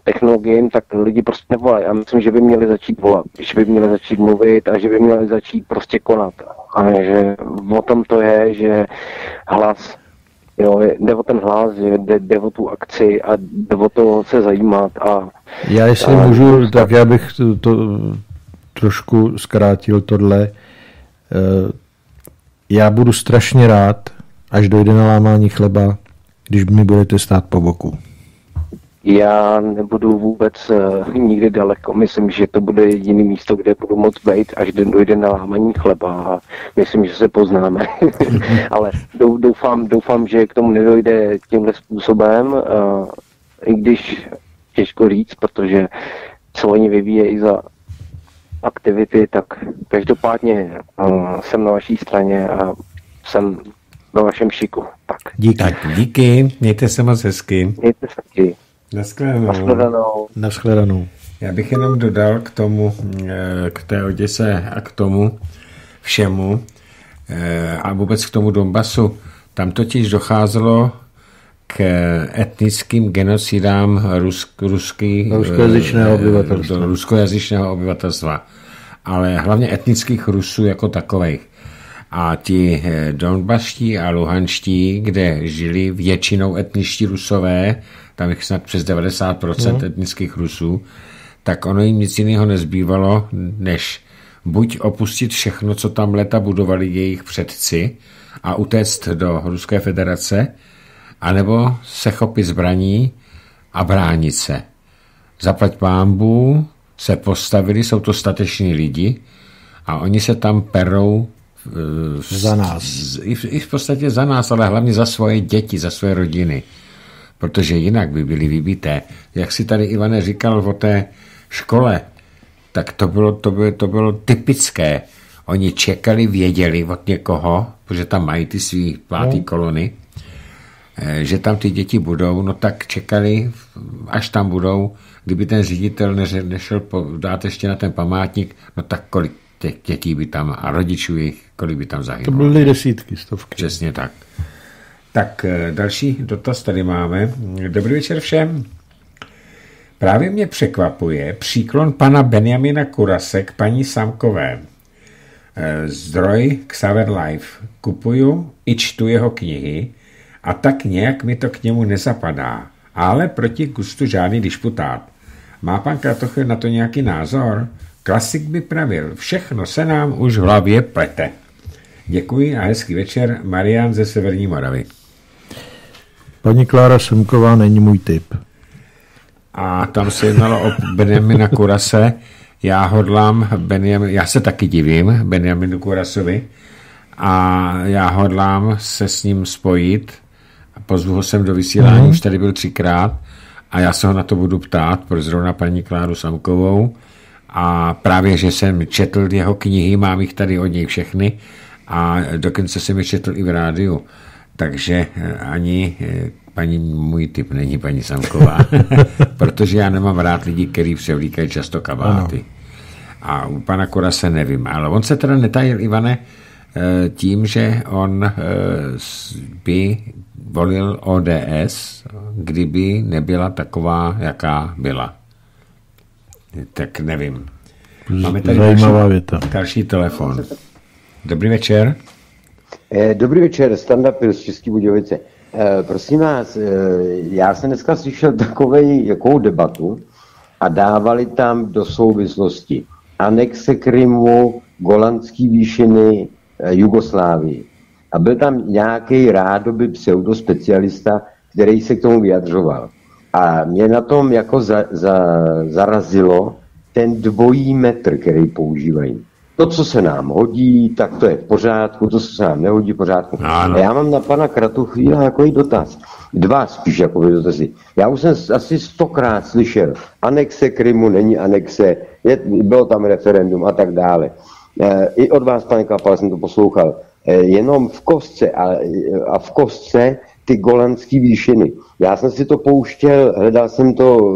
technologiím, tak lidi prostě nevolají. Já myslím, že by měli začít volat, že by měli začít mluvit a že by měli začít prostě konat. A že o tom to je, že hlas... Jo, jde o ten hlas, jde o tu akci a jde o to se zajímat. Já jestli můžu, tak já bych to trošku zkrátil tohle. Já budu strašně rád, až dojde na lámání chleba, když mi budete stát po boku. Já nebudu vůbec nikdy daleko. Myslím, že to bude jediné místo, kde budu moc být, až dojde na lámaní chleba. A myslím, že se poznáme. Ale doufám, že k tomu nedojde tímhle způsobem, i když těžko říct, protože co oni vyvíjejí za aktivity, tak každopádně jsem na vaší straně a jsem na vašem šiku. Tak. Díky. Tak, díky, mějte se moc hezky. Mějte se hezky. Naschledanou. Já bych jenom dodal k tomu, k té Oděse a k tomu všemu a vůbec k tomu Donbasu. Tam totiž docházelo k etnickým genocidám ruskojazyčného obyvatelstva, ale hlavně etnických Rusů jako takových. A ti donbaští a luhanští, kde žili většinou etničtí Rusové, tam jich snad přes 90% etnických Rusů, tak ono jim nic jiného nezbývalo, než buď opustit všechno, co tam leta budovali jejich předci a utéct do Ruské federace, anebo se chopit zbraní a bránit se. Zaplať pánbů se postavili, jsou to stateční lidi a oni se tam perou za nás. I v podstatě za nás, ale hlavně za svoje děti, za svoje rodiny. Protože jinak by byly vybité. Jak si tady Ivane říkal o té škole, tak to bylo typické. Oni čekali, věděli od někoho, protože tam mají ty svý pátý kolony, že tam ty děti budou, no tak čekali, až tam budou. Kdyby ten ředitel nešel dát ještě na ten památník, no tak kolik těch dětí by tam a rodičů jich, kolik by tam zahynulo. To byly desítky, stovky. Přesně tak. Tak další dotaz tady máme. Dobrý večer všem. Právě mě překvapuje příklon pana Benjamina Kurase k paní Samkové. Zdroj Xaver Live. Kupuju i čtu jeho knihy a tak nějak mi to k němu nezapadá. Ale proti gustu žádný disputát. Má pan Kratochvíl na to nějaký názor? Klasik by pravil. Všechno se nám už v hlavě plete. Děkuji a hezký večer. Marian ze Severní Moravy. Paní Klára Samková není můj typ. A tam se jednalo o Benjamina Kurase. Já hodlám já se taky divím Benjaminu Kurasovi a já hodlám se s ním spojit. Pozvu ho sem do vysílání, už tady byl 3krát a já se ho na to budu ptát, pro zrovna paní Kláru Samkovou. A právě, že jsem četl jeho knihy, mám jich tady od něj všechny a dokonce jsem je četl i v rádiu. Takže ani paní můj typ není paní Samková, protože já nemám rád lidi, kteří převlíkají často kabáty. Ano. A u pana Kurase nevím, ale on se teda netajil, Ivane, tím, že on by volil ODS, kdyby nebyla taková, jaká byla. Tak nevím. Máme tady další telefon. Dobrý večer. Dobrý večer, stand-up z České Budějovice. Prosím vás, já jsem dneska slyšel takovou debatu a dávali tam do souvislosti anexe Krymu, Golanské výšiny, Jugoslávii. A byl tam nějaký rádoby pseudospecialista, který se k tomu vyjadřoval. A mě na tom jako zarazilo ten dvojí metr, který používají. To, co se nám hodí, tak to je v pořádku, to, co se nám nehodí, v pořádku. A já mám na pana Kratochvíla takový dotaz. Dva spíš jakoby dotazy. Já už jsem asi 100krát slyšel, anexe Krymu není anexe, bylo tam referendum a tak dále. I od vás, pane Kapal, jsem to poslouchal. Jenom v kostce a v kostce ty Golanské výšiny. Já jsem si to pouštěl, hledal jsem to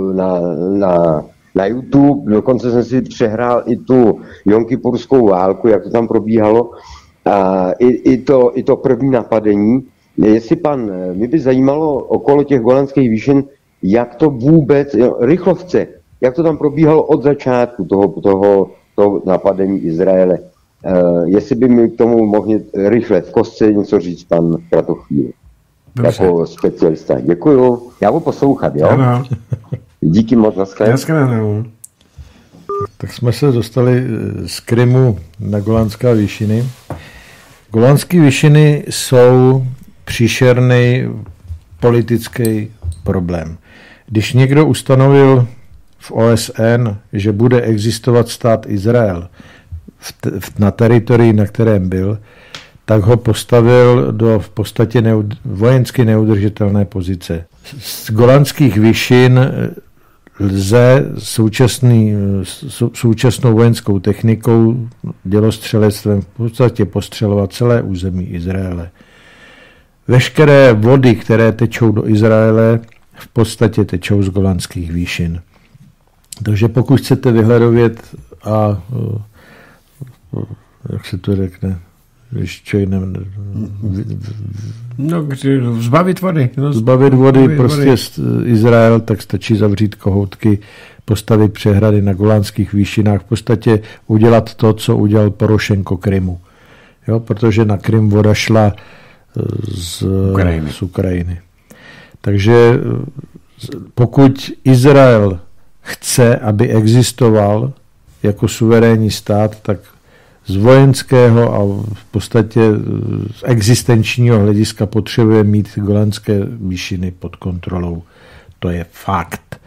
na YouTube, dokonce jsem si přehrál i tu jonkypurskou válku, jak to tam probíhalo, a i to první napadení. Mě by zajímalo okolo těch Golanských výšin, jak to vůbec, rychlovce, jak to tam probíhalo od začátku toho napadení Izraele. Jestli by mi k tomu mohl rychle v kostce něco říct pan Kratochvíl. Jako specialista. Děkuju. Já budu poslouchat, jo? Ano. Díky moc, nashledanou. Tak jsme se dostali z Krymu na Golanské výšiny. Golanské výšiny jsou příšerný politický problém. Když někdo ustanovil v OSN, že bude existovat stát Izrael na teritorii, na kterém byl, tak ho postavil do v podstatě vojensky neudržitelné pozice. Z Golanských výšin lze současnou vojenskou technikou dělostřelectvem v podstatě postřelovat celé území Izraele. Veškeré vody, které tečou do Izraele, v podstatě tečou z Golanských výšin. Takže pokud chcete vyhledovět a jak se to řekne, když člověk zbavit vody prostě Izrael, tak stačí zavřít kohoutky, postavit přehrady na Golanských výšinách, v podstatě udělat to, co udělal Porošenko Krymu. Jo, protože na Krym voda šla z Ukrajiny. Takže pokud Izrael chce, aby existoval jako suverénní stát, tak z vojenského a v podstatě z existenčního hlediska potřebuje mít Golanské výšiny pod kontrolou. To je fakt.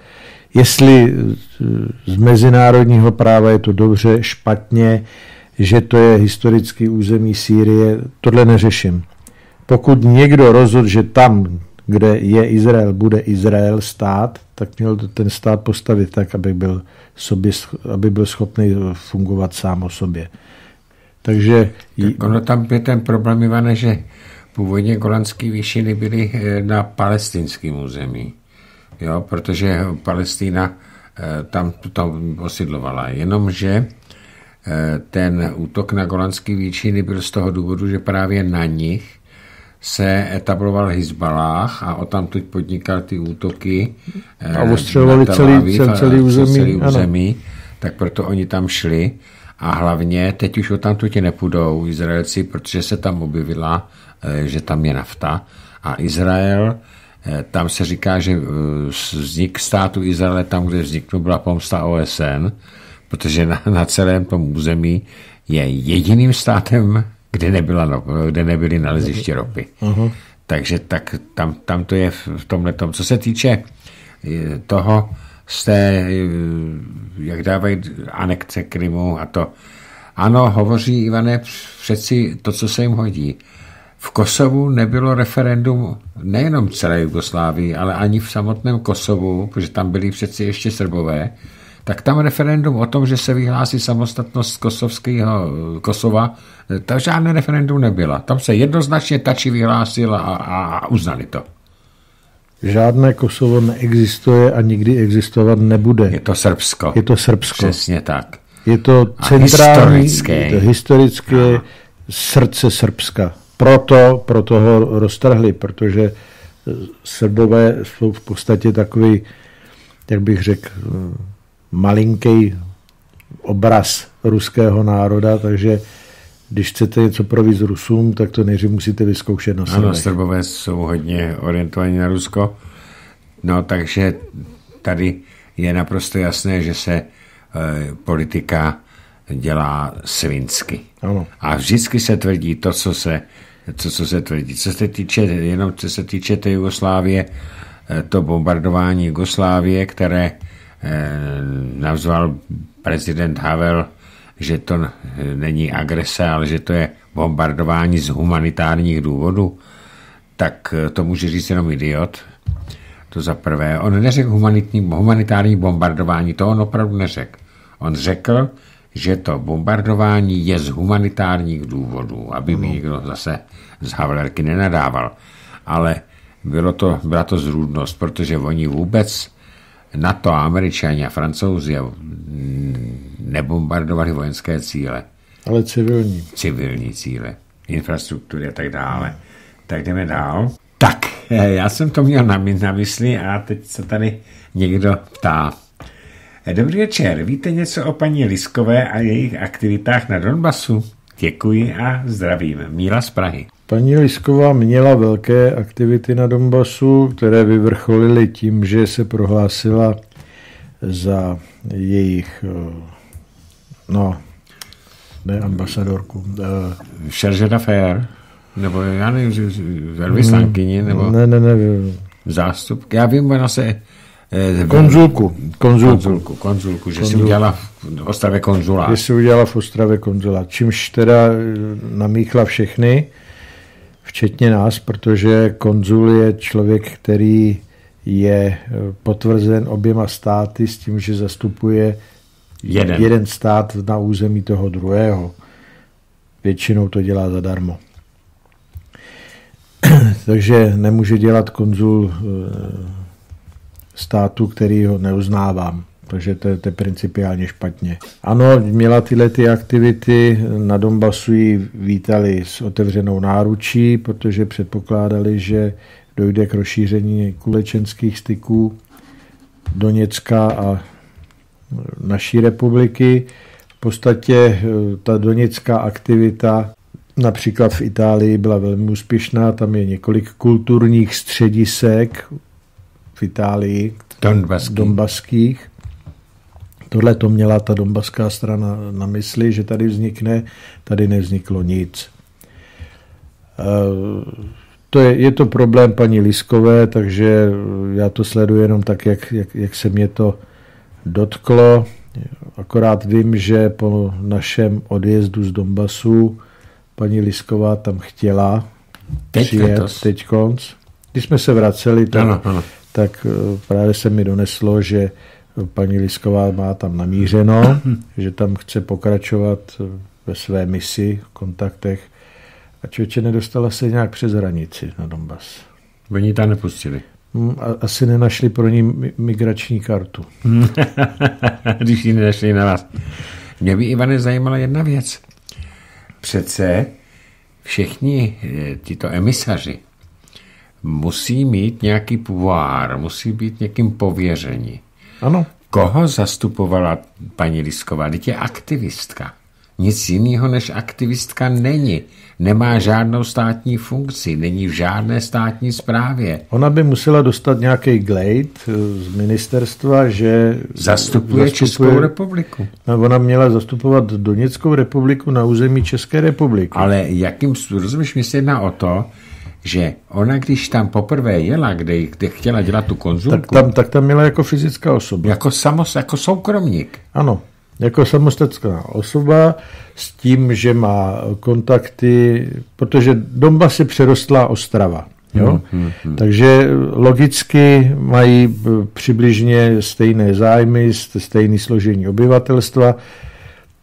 Jestli z mezinárodního práva je to dobře, špatně, že to je historický území Sýrie, tohle neřeším. Pokud někdo rozhodl, že tam, kde je Izrael, bude Izrael stát, tak měl ten stát postavit tak, aby byl schopný fungovat sám o sobě. Takže... Tak ono tam je ten problém, Ivane, že původně Golanské výšiny byly na palestinském území, jo, protože Palestina tam osidlovala, jenomže ten útok na Golanské výšiny byl z toho důvodu, že právě na nich se etabloval Hizbalách a odtamtud podnikal ty útoky a ostřelovali celý území, tak proto oni tam šli a hlavně teď už odtamtud nepůjdou Izraelci, protože se tam objevila, že tam je nafta a Izrael, tam se říká, že vznik státu Izraele tam, kde vzniknul, byla pomsta OSN, protože na celém tom území je jediným státem, kde nebyly naleziště ropy. Uh-huh. Takže tak tam to je v tomhletom. Co se týče toho, jak dávají anekce Krymu a to. Ano, hovoří Ivane, přeci to, co se jim hodí. V Kosovu nebylo referendum nejenom celé Jugoslávii, ale ani v samotném Kosovu, protože tam byli přeci ještě Srbové, tak tam referendum o tom, že se vyhlásí samostatnost Kosova, ta žádné referendum nebyla. Tam se jednoznačně Tači vyhlásila a uznali to. Žádné Kosovo neexistuje a nikdy existovat nebude. Je to Srbsko. Je to Srbsko. Přesně tak. Je to centrální, historické srdce Srbska. Proto ho roztrhli, protože Srbové jsou v podstatě takový, jak bych řekl, malinký obraz ruského národa, takže když chcete něco províst Rusům, tak to nejdřív musíte vyzkoušet na sobě. Ano, Srbové jsou hodně orientovaní na Rusko, no takže tady je naprosto jasné, že se politika dělá svinsky. Ano. A vždycky se tvrdí to, co se tvrdí. Co se týče té Jugoslávie, to bombardování Jugoslávie, které nazval prezident Havel, že to není agrese, ale že to je bombardování z humanitárních důvodů, tak to může říct jenom idiot. To za prvé. On neřekl humanitární bombardování, to on opravdu neřekl. On řekl, že to bombardování je z humanitárních důvodů, aby mi někdo zase z Havlerky nenadával. Ale byla to zrůdnost, protože oni vůbec NATO, Američani a Francouzi nebombardovali vojenské cíle. Ale civilní. Civilní cíle, infrastruktury a tak dále. Tak jdeme dál. Tak, já jsem to měl na mysli a teď se tady někdo ptá. Dobrý večer, víte něco o paní Liskové a jejich aktivitách na Donbasu? Děkuji a zdravím. Míla z Prahy. Paní Lisková měla velké aktivity na Donbasu, které vyvrcholily tím, že se prohlásila za jejich ambasadorku. Chargé d'affaires, nebo já nevím, velvyslankyni, nebo zástup. Já vím, ona se... Konzulku. Že si udělala v Ostravě konzulát. Čímž teda namíchla všechny, včetně nás, protože konzul je člověk, který je potvrzen oběma státy s tím, že zastupuje jeden stát na území toho druhého. Většinou to dělá zadarmo. takže nemůže dělat konzul státu, který ho neuznávám. Takže to je principiálně špatně. Ano, měla tyhle ty aktivity, na Donbasu ji vítali s otevřenou náručí, protože předpokládali, že dojde k rozšíření kulečenských styků Doněcka a naší republiky. V podstatě ta doněcká aktivita například v Itálii byla velmi úspěšná, tam je několik kulturních středisek v Itálii, donbaských. Tohle to měla ta donbaská strana na mysli, že tady vznikne, tady nevzniklo nic. Je to problém paní Liskové, takže já to sleduji jenom tak, jak se mě to dotklo. Akorát vím, že po našem odjezdu z Donbasu paní Lisková tam chtěla přijet teďkonc. Když jsme se vraceli, tak právě se mi doneslo, že paní Lisková má tam namířeno, že tam chce pokračovat ve své misi, v kontaktech. A člověče, nedostala se nějak přes hranici na Donbas. Oni ji tam nepustili. Asi nenašli pro ní migrační kartu. Když ji nenašli na vás. Mě by, Ivane, zajímala jedna věc. Přece všichni tito emisaři musí mít nějaký pouvoir, musí být někým pověření. Ano. Koho zastupovala paní Lisková? Teď je aktivistka. Nic jiného než aktivistka není. Nemá žádnou státní funkci, není v žádné státní správě. Ona by musela dostat nějaký glejt z ministerstva, že zastupuje Českou republiku. Ona měla zastupovat Doněckou republiku na území České republiky. Ale jakým způsobem, rozumíš, mi se jedná o to, že ona, když tam poprvé jela, kde chtěla dělat tu konzulku, tak tam měla jako fyzická osoba. Jako soukromník. Ano. Jako samostatná osoba s tím, že má kontakty, protože Donbas je přerostlá Ostrava. Jo? Takže logicky mají přibližně stejné zájmy, stejné složení obyvatelstva.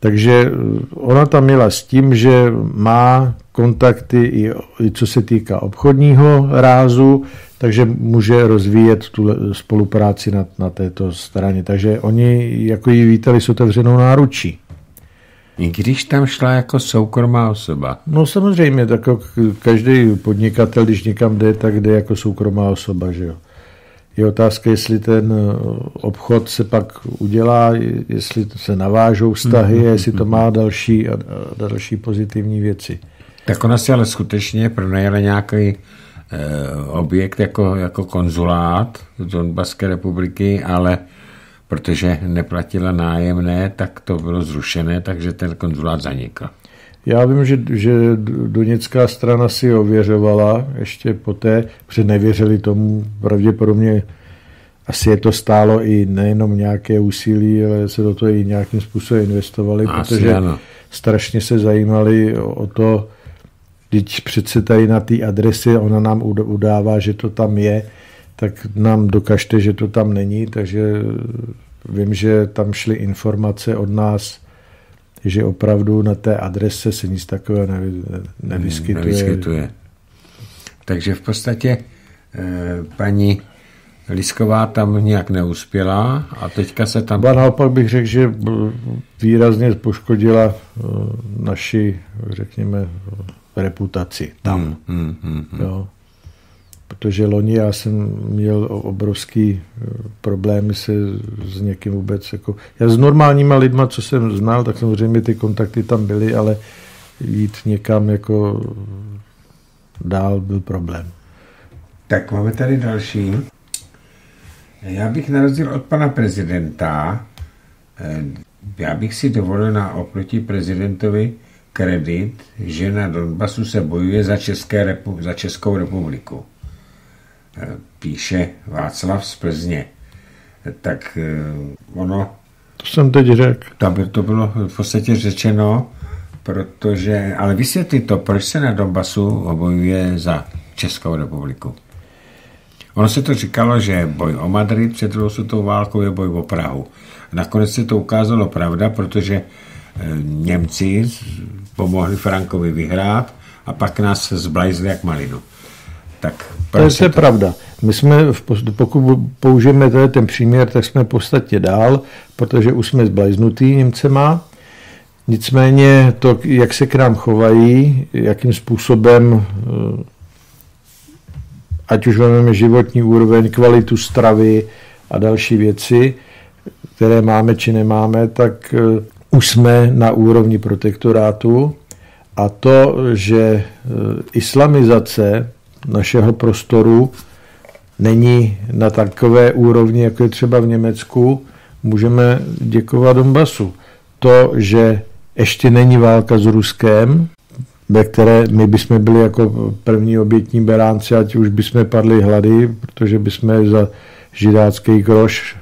Takže ona tam měla s tím, že má kontakty i co se týká obchodního rázu, takže může rozvíjet tu spolupráci na této straně. Takže oni jako ji vítali s otevřenou náručí. I když tam šla jako soukromá osoba? No samozřejmě, tak každý podnikatel, když někam jde, tak jde jako soukromá osoba, že jo. Je otázka, jestli ten obchod se pak udělá, jestli se navážou vztahy, jestli to má další a další pozitivní věci. Tak ona si ale skutečně pronajala nějaký objekt jako konzulát Donbaské republiky, ale protože neplatila nájemné, tak to bylo zrušené, takže ten konzulát zanikl. Já vím, že doněcká strana si ověřovala ještě poté, protože nevěřili tomu, pravděpodobně asi je to stálo i nejenom nějaké úsilí, ale se do toho i nějakým způsobem investovali, asi protože ano. Strašně se zajímali o to, když přece tady na té adrese ona nám udává, že to tam je, tak nám dokažte, že to tam není, takže vím, že tam šly informace od nás, že opravdu na té adrese se nic takového nevyskytuje. Takže v podstatě paní Lisková tam nějak neuspěla a teďka se tam... A naopak bych řekl, že výrazně poškodila naši, řekněme, reputaci tam. Jo. Protože loni já jsem měl obrovský problémy se s někým vůbec. Jako, já s normálníma lidma, co jsem znal, tak samozřejmě ty kontakty tam byly, ale jít někam jako dál byl problém. Tak máme tady další. Já bych na rozdíl od pana prezidenta, já bych si dovolil na oproti prezidentovi kredit, že na Donbasu se bojuje za Českou republiku. Píše Václav z Plzně. Tak ono... To jsem teď řekl. To bylo v podstatě řečeno, protože... Ale vysvětli to, proč se na Donbasu bojuje za Českou republiku. Ono se to říkalo, že boj o Madrid před druhou světovou válkou je boj o Prahu. Nakonec se to ukázalo pravda, protože Němci pomohli Frankovi vyhrát a pak nás zblajzli jak malinu. tak... To je pravda. My jsme, pokud použijeme ten příměr, tak jsme v podstatě dál, protože už jsme zblajznutí Němcema. Nicméně to, jak se k nám chovají, jakým způsobem, ať už máme životní úroveň, kvalitu stravy a další věci, které máme či nemáme, tak už jsme na úrovni protektorátu. A to, že islamizace našeho prostoru není na takové úrovni, jako je třeba v Německu, můžeme děkovat Donbasu. To, že ještě není válka s Ruskem, ve které my bychom byli jako první obětní beránci, ať už bychom padli hlady, protože bychom za židácký groš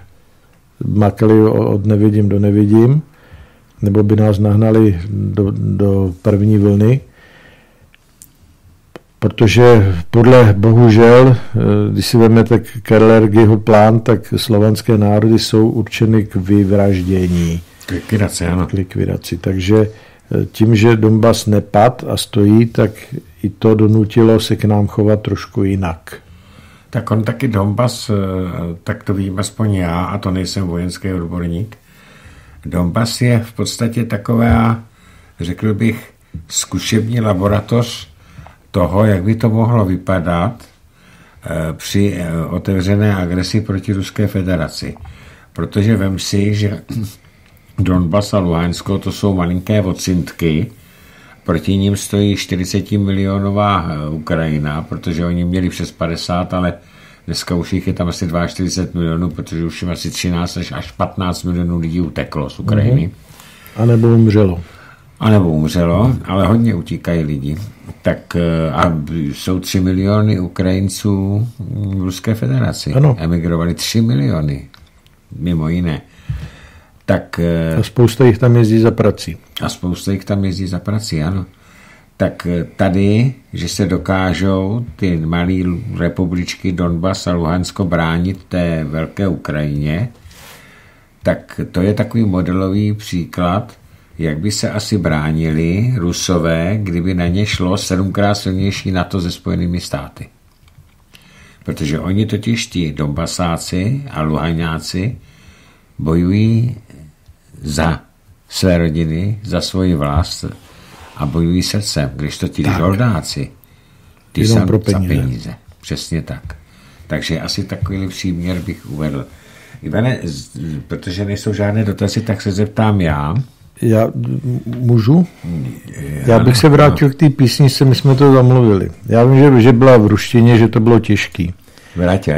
makali od nevidím do nevidím, nebo by nás nahnali do první vlny. Protože podle, bohužel, když si vezmete Kellergyho plán, tak slovanské národy jsou určeny k vyvraždění. K likvidaci, ano. K likvidaci. Takže tím, že Donbas nepad a stojí, tak i to donutilo se k nám chovat trošku jinak. Tak on taky Donbas, tak to vím aspoň já, a to nejsem vojenský odborník. Donbas je v podstatě taková, řekl bych, zkušební laboratoř toho, jak by to mohlo vypadat při otevřené agresi proti Ruské federaci. Protože vem si, že Donbas a Luhansko to jsou malinké ocintky, proti nim stojí 40-milionová Ukrajina, protože oni měli přes 50, ale dneska už jich je tam asi 42 milionů, protože už jim asi 13 až 15 milionů lidí uteklo z Ukrajiny. A nebo umřelo. A nebo umřelo, ale hodně utíkají lidi. Tak a jsou 3 miliony Ukrajinců v Ruské federaci. Ano. Emigrovali 3 miliony, mimo jiné. Tak, a spousta jich tam jezdí za prací. A spousta jich tam jezdí za prací, ano. Tak tady, že se dokážou ty malé republičky Donbas a Luhansko bránit té velké Ukrajině, tak to je takový modelový příklad, jak by se asi bránili Rusové, kdyby na ně šlo 7krát silnější NATO se Spojenými státy. Protože oni totiž ti Donbasáci a Luhaňáci bojují za své rodiny, za svoji vlast a bojují srdcem, když to ti žoldáci, ty sami za peníze. Přesně tak. Takže asi takový příměr bych uvedl. Ivane, protože nejsou žádné dotazy, tak se zeptám já. Já můžu? Já bych se vrátil k té písničce, my jsme to zamluvili. Já vím, že byla v ruštině, že to bylo těžký. Vrať.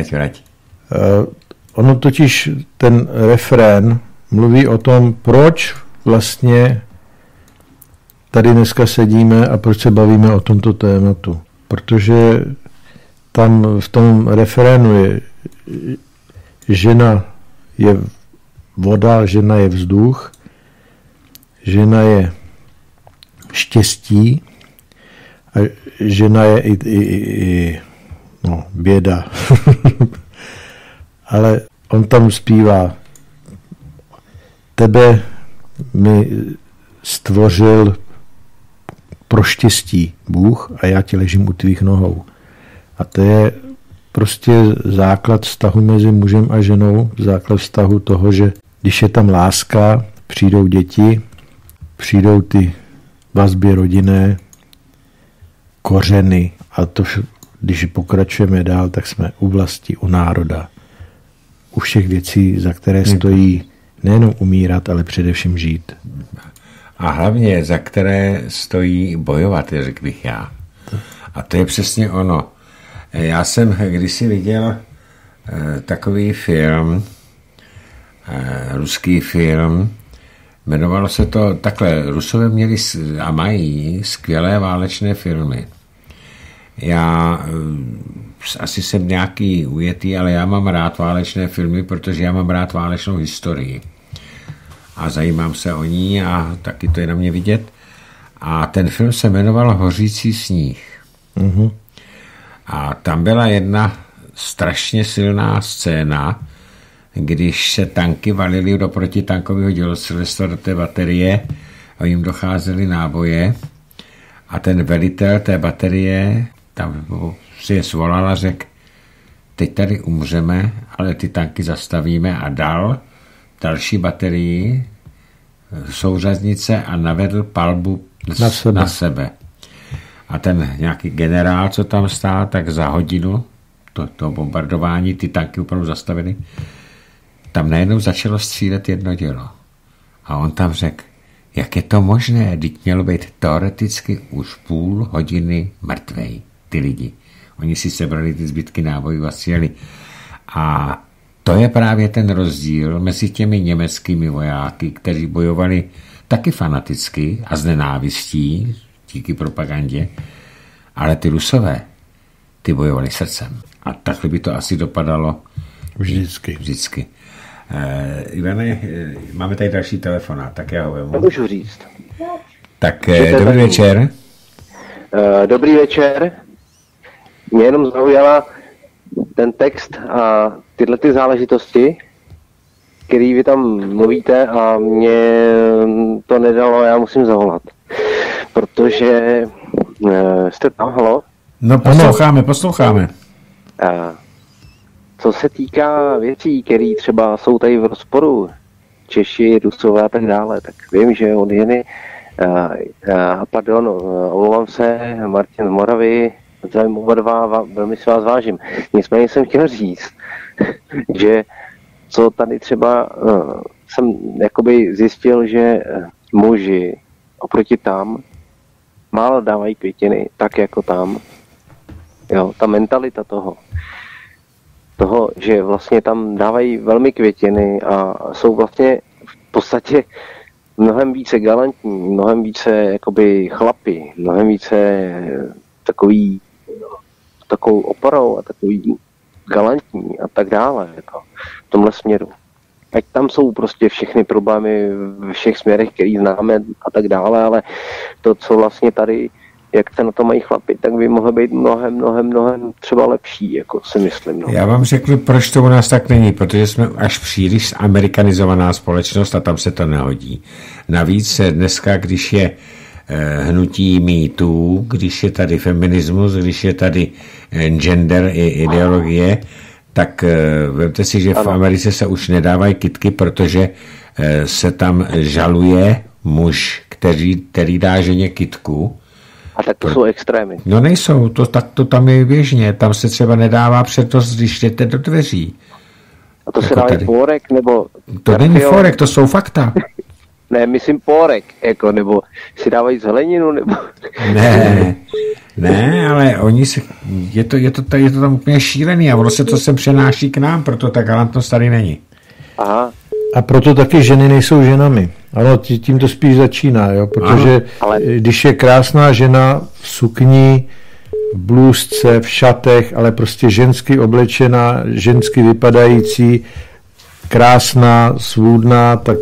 Ono totiž, ten refrén mluví o tom, proč vlastně tady dneska sedíme a proč se bavíme o tomto tématu. Protože tam v tom refrénu je, žena je voda, žena je vzduch, žena je štěstí a žena je i běda. Ale on tam zpívá, tebe mi stvořil pro štěstí Bůh a já ti ležím u tvých nohou. A to je prostě základ vztahu mezi mužem a ženou, základ vztahu toho, že když je tam láska, přijdou děti, přijdou ty vazby rodinné, kořeny a to, když pokračujeme dál, tak jsme u vlasti, u národa, u všech věcí, za které stojí nejenom umírat, ale především žít. A hlavně, za které stojí bojovat, řekl bych já. A to je přesně ono. Já jsem kdysi viděl takový film, ruský film, jmenovalo se to takhle, Rusové měli a mají skvělé válečné filmy. Já asi jsem nějaký ujetý, ale já mám rád válečné filmy, protože já mám rád válečnou historii. A zajímám se o ní a taky to je na mě vidět. A ten film se jmenoval Hořící sníh. Mm-hmm. A tam byla jedna strašně silná scéna, když se tanky valily do protitankového dělostřelstva do té baterie a jim docházely náboje a ten velitel té baterie tam si je svolal a řekl, teď tady umřeme, ale ty tanky zastavíme a dal další baterii souřaznice a navedl palbu na sebe. A ten nějaký generál, co tam stál, tak za hodinu to bombardování, ty tanky opravdu zastavili, tam najednou začalo střílet jedno dělo. A on tam řekl, jak je to možné, vždyť mělo být teoreticky už půl hodiny mrtvej, ty lidi. Oni si sebrali ty zbytky nábojů a sjeli. A to je právě ten rozdíl mezi těmi německými vojáky, kteří bojovali taky fanaticky a z nenávistí, díky propagandě, ale ty Rusové, ty bojovali srdcem. A takhle by to asi dopadalo vždycky. Ivane, máme tady další telefonát, tak já ho vemu. Můžu říct. Tak dobrý večer. Dobrý večer. Mě jenom zaujala ten text a tyhle ty záležitosti, který vy tam mluvíte a mě to nedalo, já musím zavolat. Protože jste tam, halo? No posloucháme. Co se týká věcí, které třeba jsou tady v rozporu, Češi, Rusové a tak dále, tak vím, že od Jeny, omlouvám se, Martin Moravy, zdravím oba dva, velmi si vás vážím. Nicméně jsem chtěl říct, že co tady třeba jsem jakoby zjistil, že muži oproti tam málo dávají květiny, tak jako tam. Jo, ta mentalita toho, že vlastně tam dávají velmi květiny a jsou vlastně v podstatě mnohem více galantní, mnohem více jakoby chlapi, mnohem více takovou oporou a takový galantní a tak dále, jako v tomhle směru. Ať tam jsou prostě všechny problémy ve všech směrech, který známe a tak dále, ale to, co vlastně tady, jak se na to mají chlapi, tak by mohlo být mnohem třeba lepší, jako si myslím. No. Já vám řeknu, proč to u nás tak není, protože jsme až příliš amerikanizovaná společnost a tam se to nehodí. Navíc dneska, když je hnutí mýtů, když je tady feminismus, když je tady gender i ideologie, tak vemte si, že v Americe se už nedávají kytky, protože se tam žaluje muž, který dá ženě kytku. A tak to jsou extrémy. No nejsou, tak to tam je běžně. Tam se třeba nedává přednost, když jdete do dveří. A to jako se dá i pórek, nebo... To není pórek, to jsou fakta. Ne, myslím pórek, jako, nebo si dávají zeleninu, nebo... Ne, ale oni se... Je to tam úplně šílený a ono se to sem přenáší k nám, proto ta galantnost tady není. Aha. A proto taky ženy nejsou ženami. Ano, tím to spíš začíná, jo? Protože když je krásná žena v sukni, v blůzce, v šatech, ale prostě žensky oblečená, žensky vypadající, krásná, svůdná, tak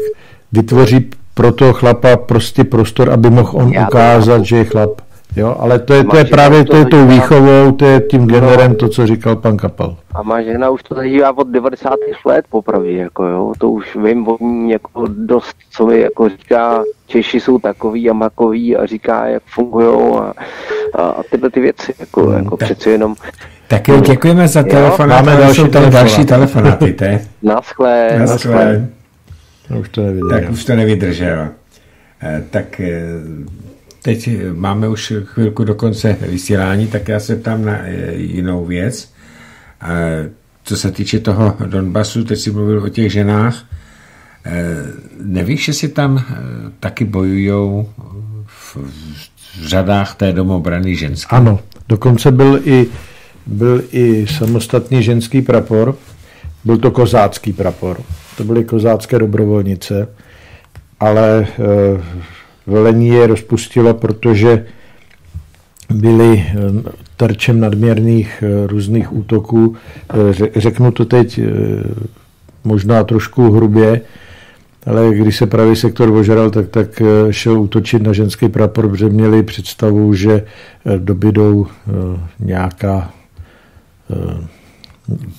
vytvoří pro toho chlapa prostě prostor, aby mohl on ukázat, že je chlap. Jo, ale to je právě tou výchovou, to je tím generem, to, co říkal pan Kapal. A má žena už to zažívá od 90. let popravdě, jako jo, to už vím o ní jako dost, co mi jako říká, Češi jsou takový a makoví a říká, jak fungujou a tyhle ty věci, jako přeci jenom... Tak jo, děkujeme za telefon, máme další telefonáty, to je. Naschle. Už to nevydrželo. Tak... Teď máme už chvilku do konce vysílání, tak já se ptám na jinou věc. Co se týče toho Donbasu, teď si mluvil o těch ženách. Nevíš, jestli tam taky bojují v řadách té domobrany ženské? Ano, dokonce byl i samostatný ženský prapor. Byl to kozácký prapor. To byly kozácké dobrovolnice, ale... Velení je rozpustilo, protože byli terčem nadměrných různých útoků. Řeknu to teď možná trošku hrubě, ale když se Pravý sektor ožral, tak šel útočit na ženský prapor, protože měli představu, že dobydou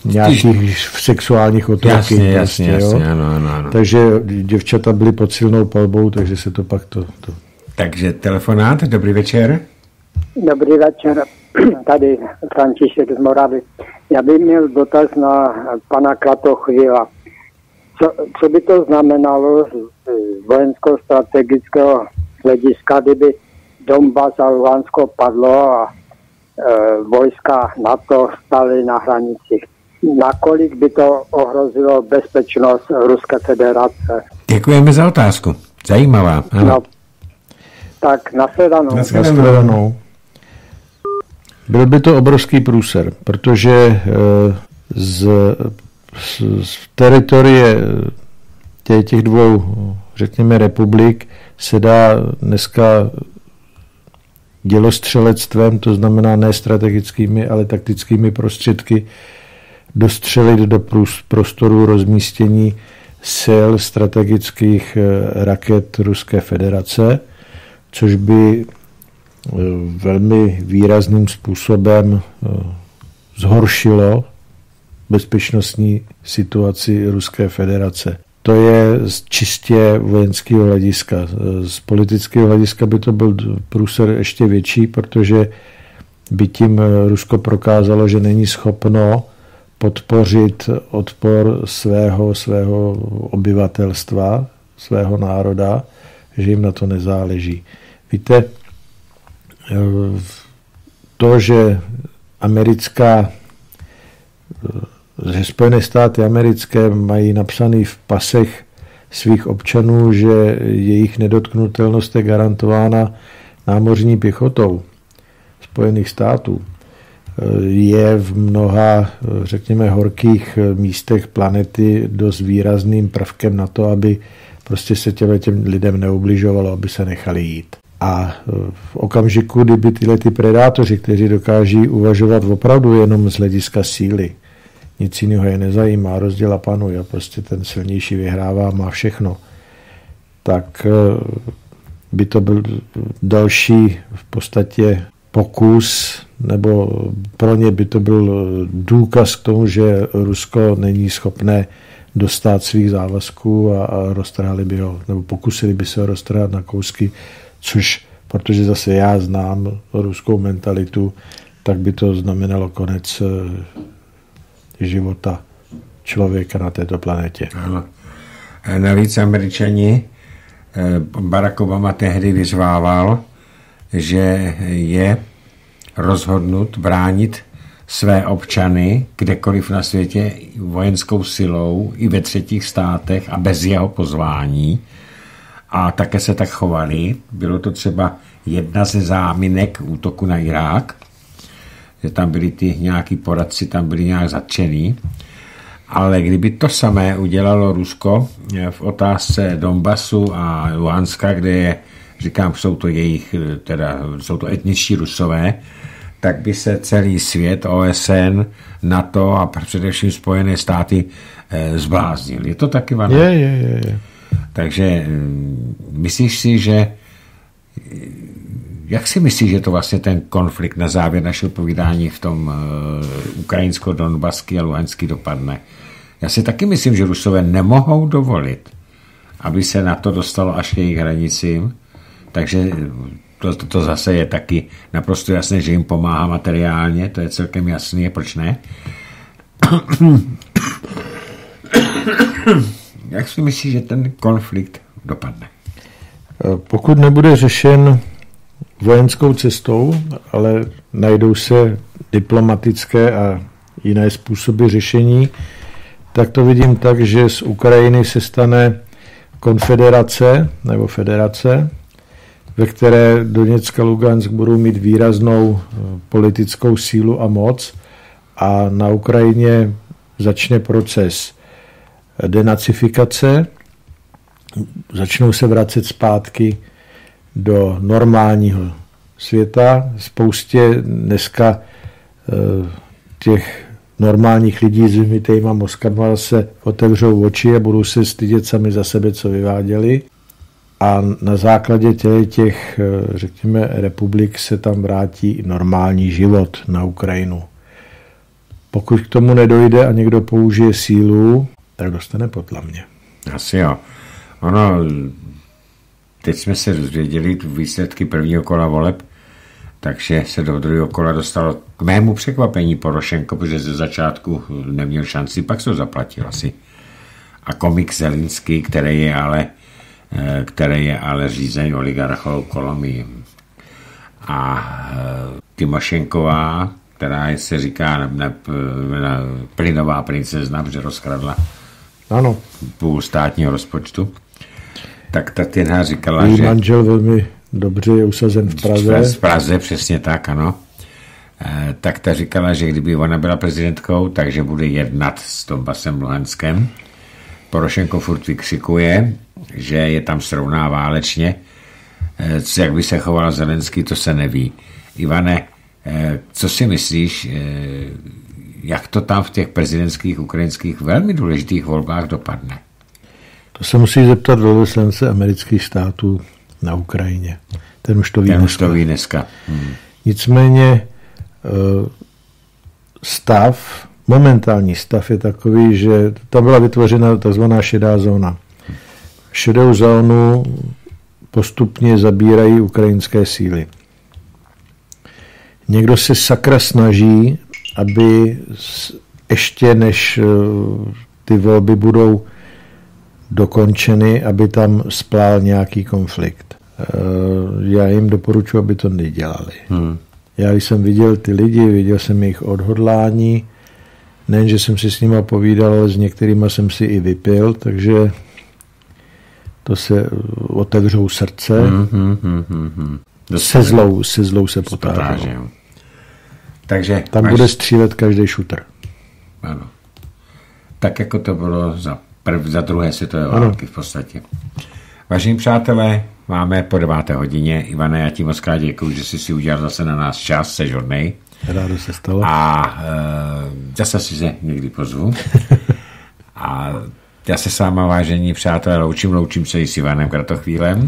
nějakých sexuálních otroků. Jasně, ano. Takže děvčata byly pod silnou palbou, takže se to pak to... Takže telefonát, dobrý večer. Dobrý večer. tady František z Moravy. Já bych měl dotaz na pana Kratochvíla. Co by to znamenalo z vojensko-strategického hlediska, kdyby Donbas a Luhansko padlo a vojska NATO staly na hranicích? Nakolik by to ohrozilo bezpečnost Ruské federace? Děkujeme za otázku. Zajímavá. No, tak nashledanou. Nashledanou. Byl by to obrovský průser, protože z teritorie těch dvou, řekněme, republik se dá dneska dělostřelectvem, to znamená ne strategickými, ale taktickými prostředky, dostřelit do prostoru rozmístění sil strategických raket Ruské federace, což by velmi výrazným způsobem zhoršilo bezpečnostní situaci Ruské federace. To je z čistě vojenského hlediska. Z politického hlediska by to byl průser ještě větší, protože by tím Rusko prokázalo, že není schopno podpořit odpor svého obyvatelstva, svého národa, že jim na to nezáleží. Víte, to, že Spojené státy americké mají napsaný v pasech svých občanů, že jejich nedotknutelnost je garantována námořní pěchotou Spojených států, je v mnoha, řekněme, horkých místech planety dost výrazným prvkem na to, aby prostě se těm lidem neubližovalo, aby se nechali jít. A v okamžiku, kdyby tyhle ty predátoři, kteří dokáží uvažovat opravdu jenom z hlediska síly, nic jiného je nezajímá, rozděl a panuje a prostě ten silnější vyhrává, má všechno, tak by to byl další v podstatě pokus, nebo pro ně by to byl důkaz k tomu, že Rusko není schopné dostát svých závazků a roztrhali by ho, nebo pokusili by se ho roztrhat na kousky, což, protože zase já znám ruskou mentalitu, tak by to znamenalo konec života člověka na této planetě. Aha. Navíc Američani, Barack Obama tehdy vyzvával, že je rozhodnut bránit své občany kdekoliv na světě vojenskou silou i ve třetích státech a bez jeho pozvání. A také se tak chovali. Bylo to třeba jedna ze záminek útoku na Irák, že tam byli ty nějaký poradci, tam byli nějak zatčený. Ale kdyby to samé udělalo Rusko v otázce Donbasu a Luhanska, kde je, říkám, jsou to jejich, teda jsou to etničtí Rusové, tak by se celý svět, OSN, NATO a především Spojené státy zbláznil. Je to taky vano? Je. Takže myslíš si, že jak si myslíš, že to vlastně ten konflikt na závěr našeho povídání v tom ukrajinsko-donbasky a luhanský dopadne? Já si taky myslím, že Rusové nemohou dovolit, aby se na to dostalo až k jejich hranicím, takže to zase je taky naprosto jasné, že jim pomáhá materiálně, to je celkem jasné, proč ne? Jak si myslíš, že ten konflikt dopadne? Pokud nebude řešen vojenskou cestou, ale najdou se diplomatické a jiné způsoby řešení, tak to vidím tak, že z Ukrajiny se stane konfederace nebo federace, ve které Doněck a Lugansk budou mít výraznou politickou sílu a moc a na Ukrajině začne proces denacifikace, začnou se vracet zpátky do normálního světa. Spoustě dneska těch normálních lidí s vymytejma mozkama se otevřou oči a budou se stydět sami za sebe, co vyváděli. A na základě těch, řekněme, republik se tam vrátí normální život na Ukrajinu. Pokud k tomu nedojde a někdo použije sílu, tak dostane potlamě. Asi jo. Ono, teď jsme se dozvěděli výsledky prvního kola voleb Takže se do druhého kola dostalo k mému překvapení Porošenko, protože ze začátku neměl šanci, pak se ho zaplatil asi. A komik Zelenský, který je ale řízený oligarchou kolonii. A Timošenková, která se říká plynová princezna, protože rozkradla ano. Půl státního rozpočtu, tak Tatina říkala, její manžel velmi dobře je usazen v Praze. V Praze, přesně tak, ano. Tak ta říkala, že kdyby ona byla prezidentkou, takže bude jednat s Donbasem Luhanskem. Porošenko furt vykřikuje, že je tam srovná válečně. Jak by se choval Zelenský, to se neví. Ivane, co si myslíš, jak to tam v těch prezidentských ukrajinských velmi důležitých volbách dopadne? To se musí zeptat velvyslance amerických států na Ukrajině. Ten už to ví dneska. Nicméně momentální stav je takový, že tam byla vytvořena tzv. Šedá zóna. Šedou zónu postupně zabírají ukrajinské síly. Někdo se sakra snaží, aby ještě než ty volby budou dokončeny, aby tam splál nějaký konflikt. Já jim doporučuji, aby to nedělali. Já jsem viděl ty lidi, viděl jsem jejich odhodlání, nejenže jsem si s nima povídal, ale s některýma jsem si i vypil, takže to se otevřou srdce. Se zlou se potážou. Takže tam bude střílet každý šutr. Ano. Tak jako to bylo za druhé světové války v podstatě. Vážení přátelé, máme po 9. hodině. Ivane, já ti moc krát děkuju, že jsi si udělal zase na nás čas, seš hodnej. Rádo se stalo. A zase si se někdy pozvu. A já se s váma, vážení přátelé, loučím se i s Ivanem Kratochvílem.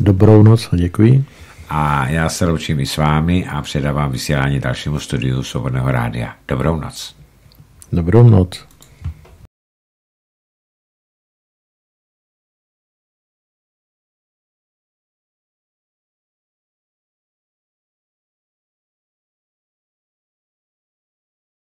Dobrou noc a děkuji. A já se loučím i s vámi a předávám vysílání dalšímu studiu Svobodného rádia. Dobrou noc. Dobrou noc.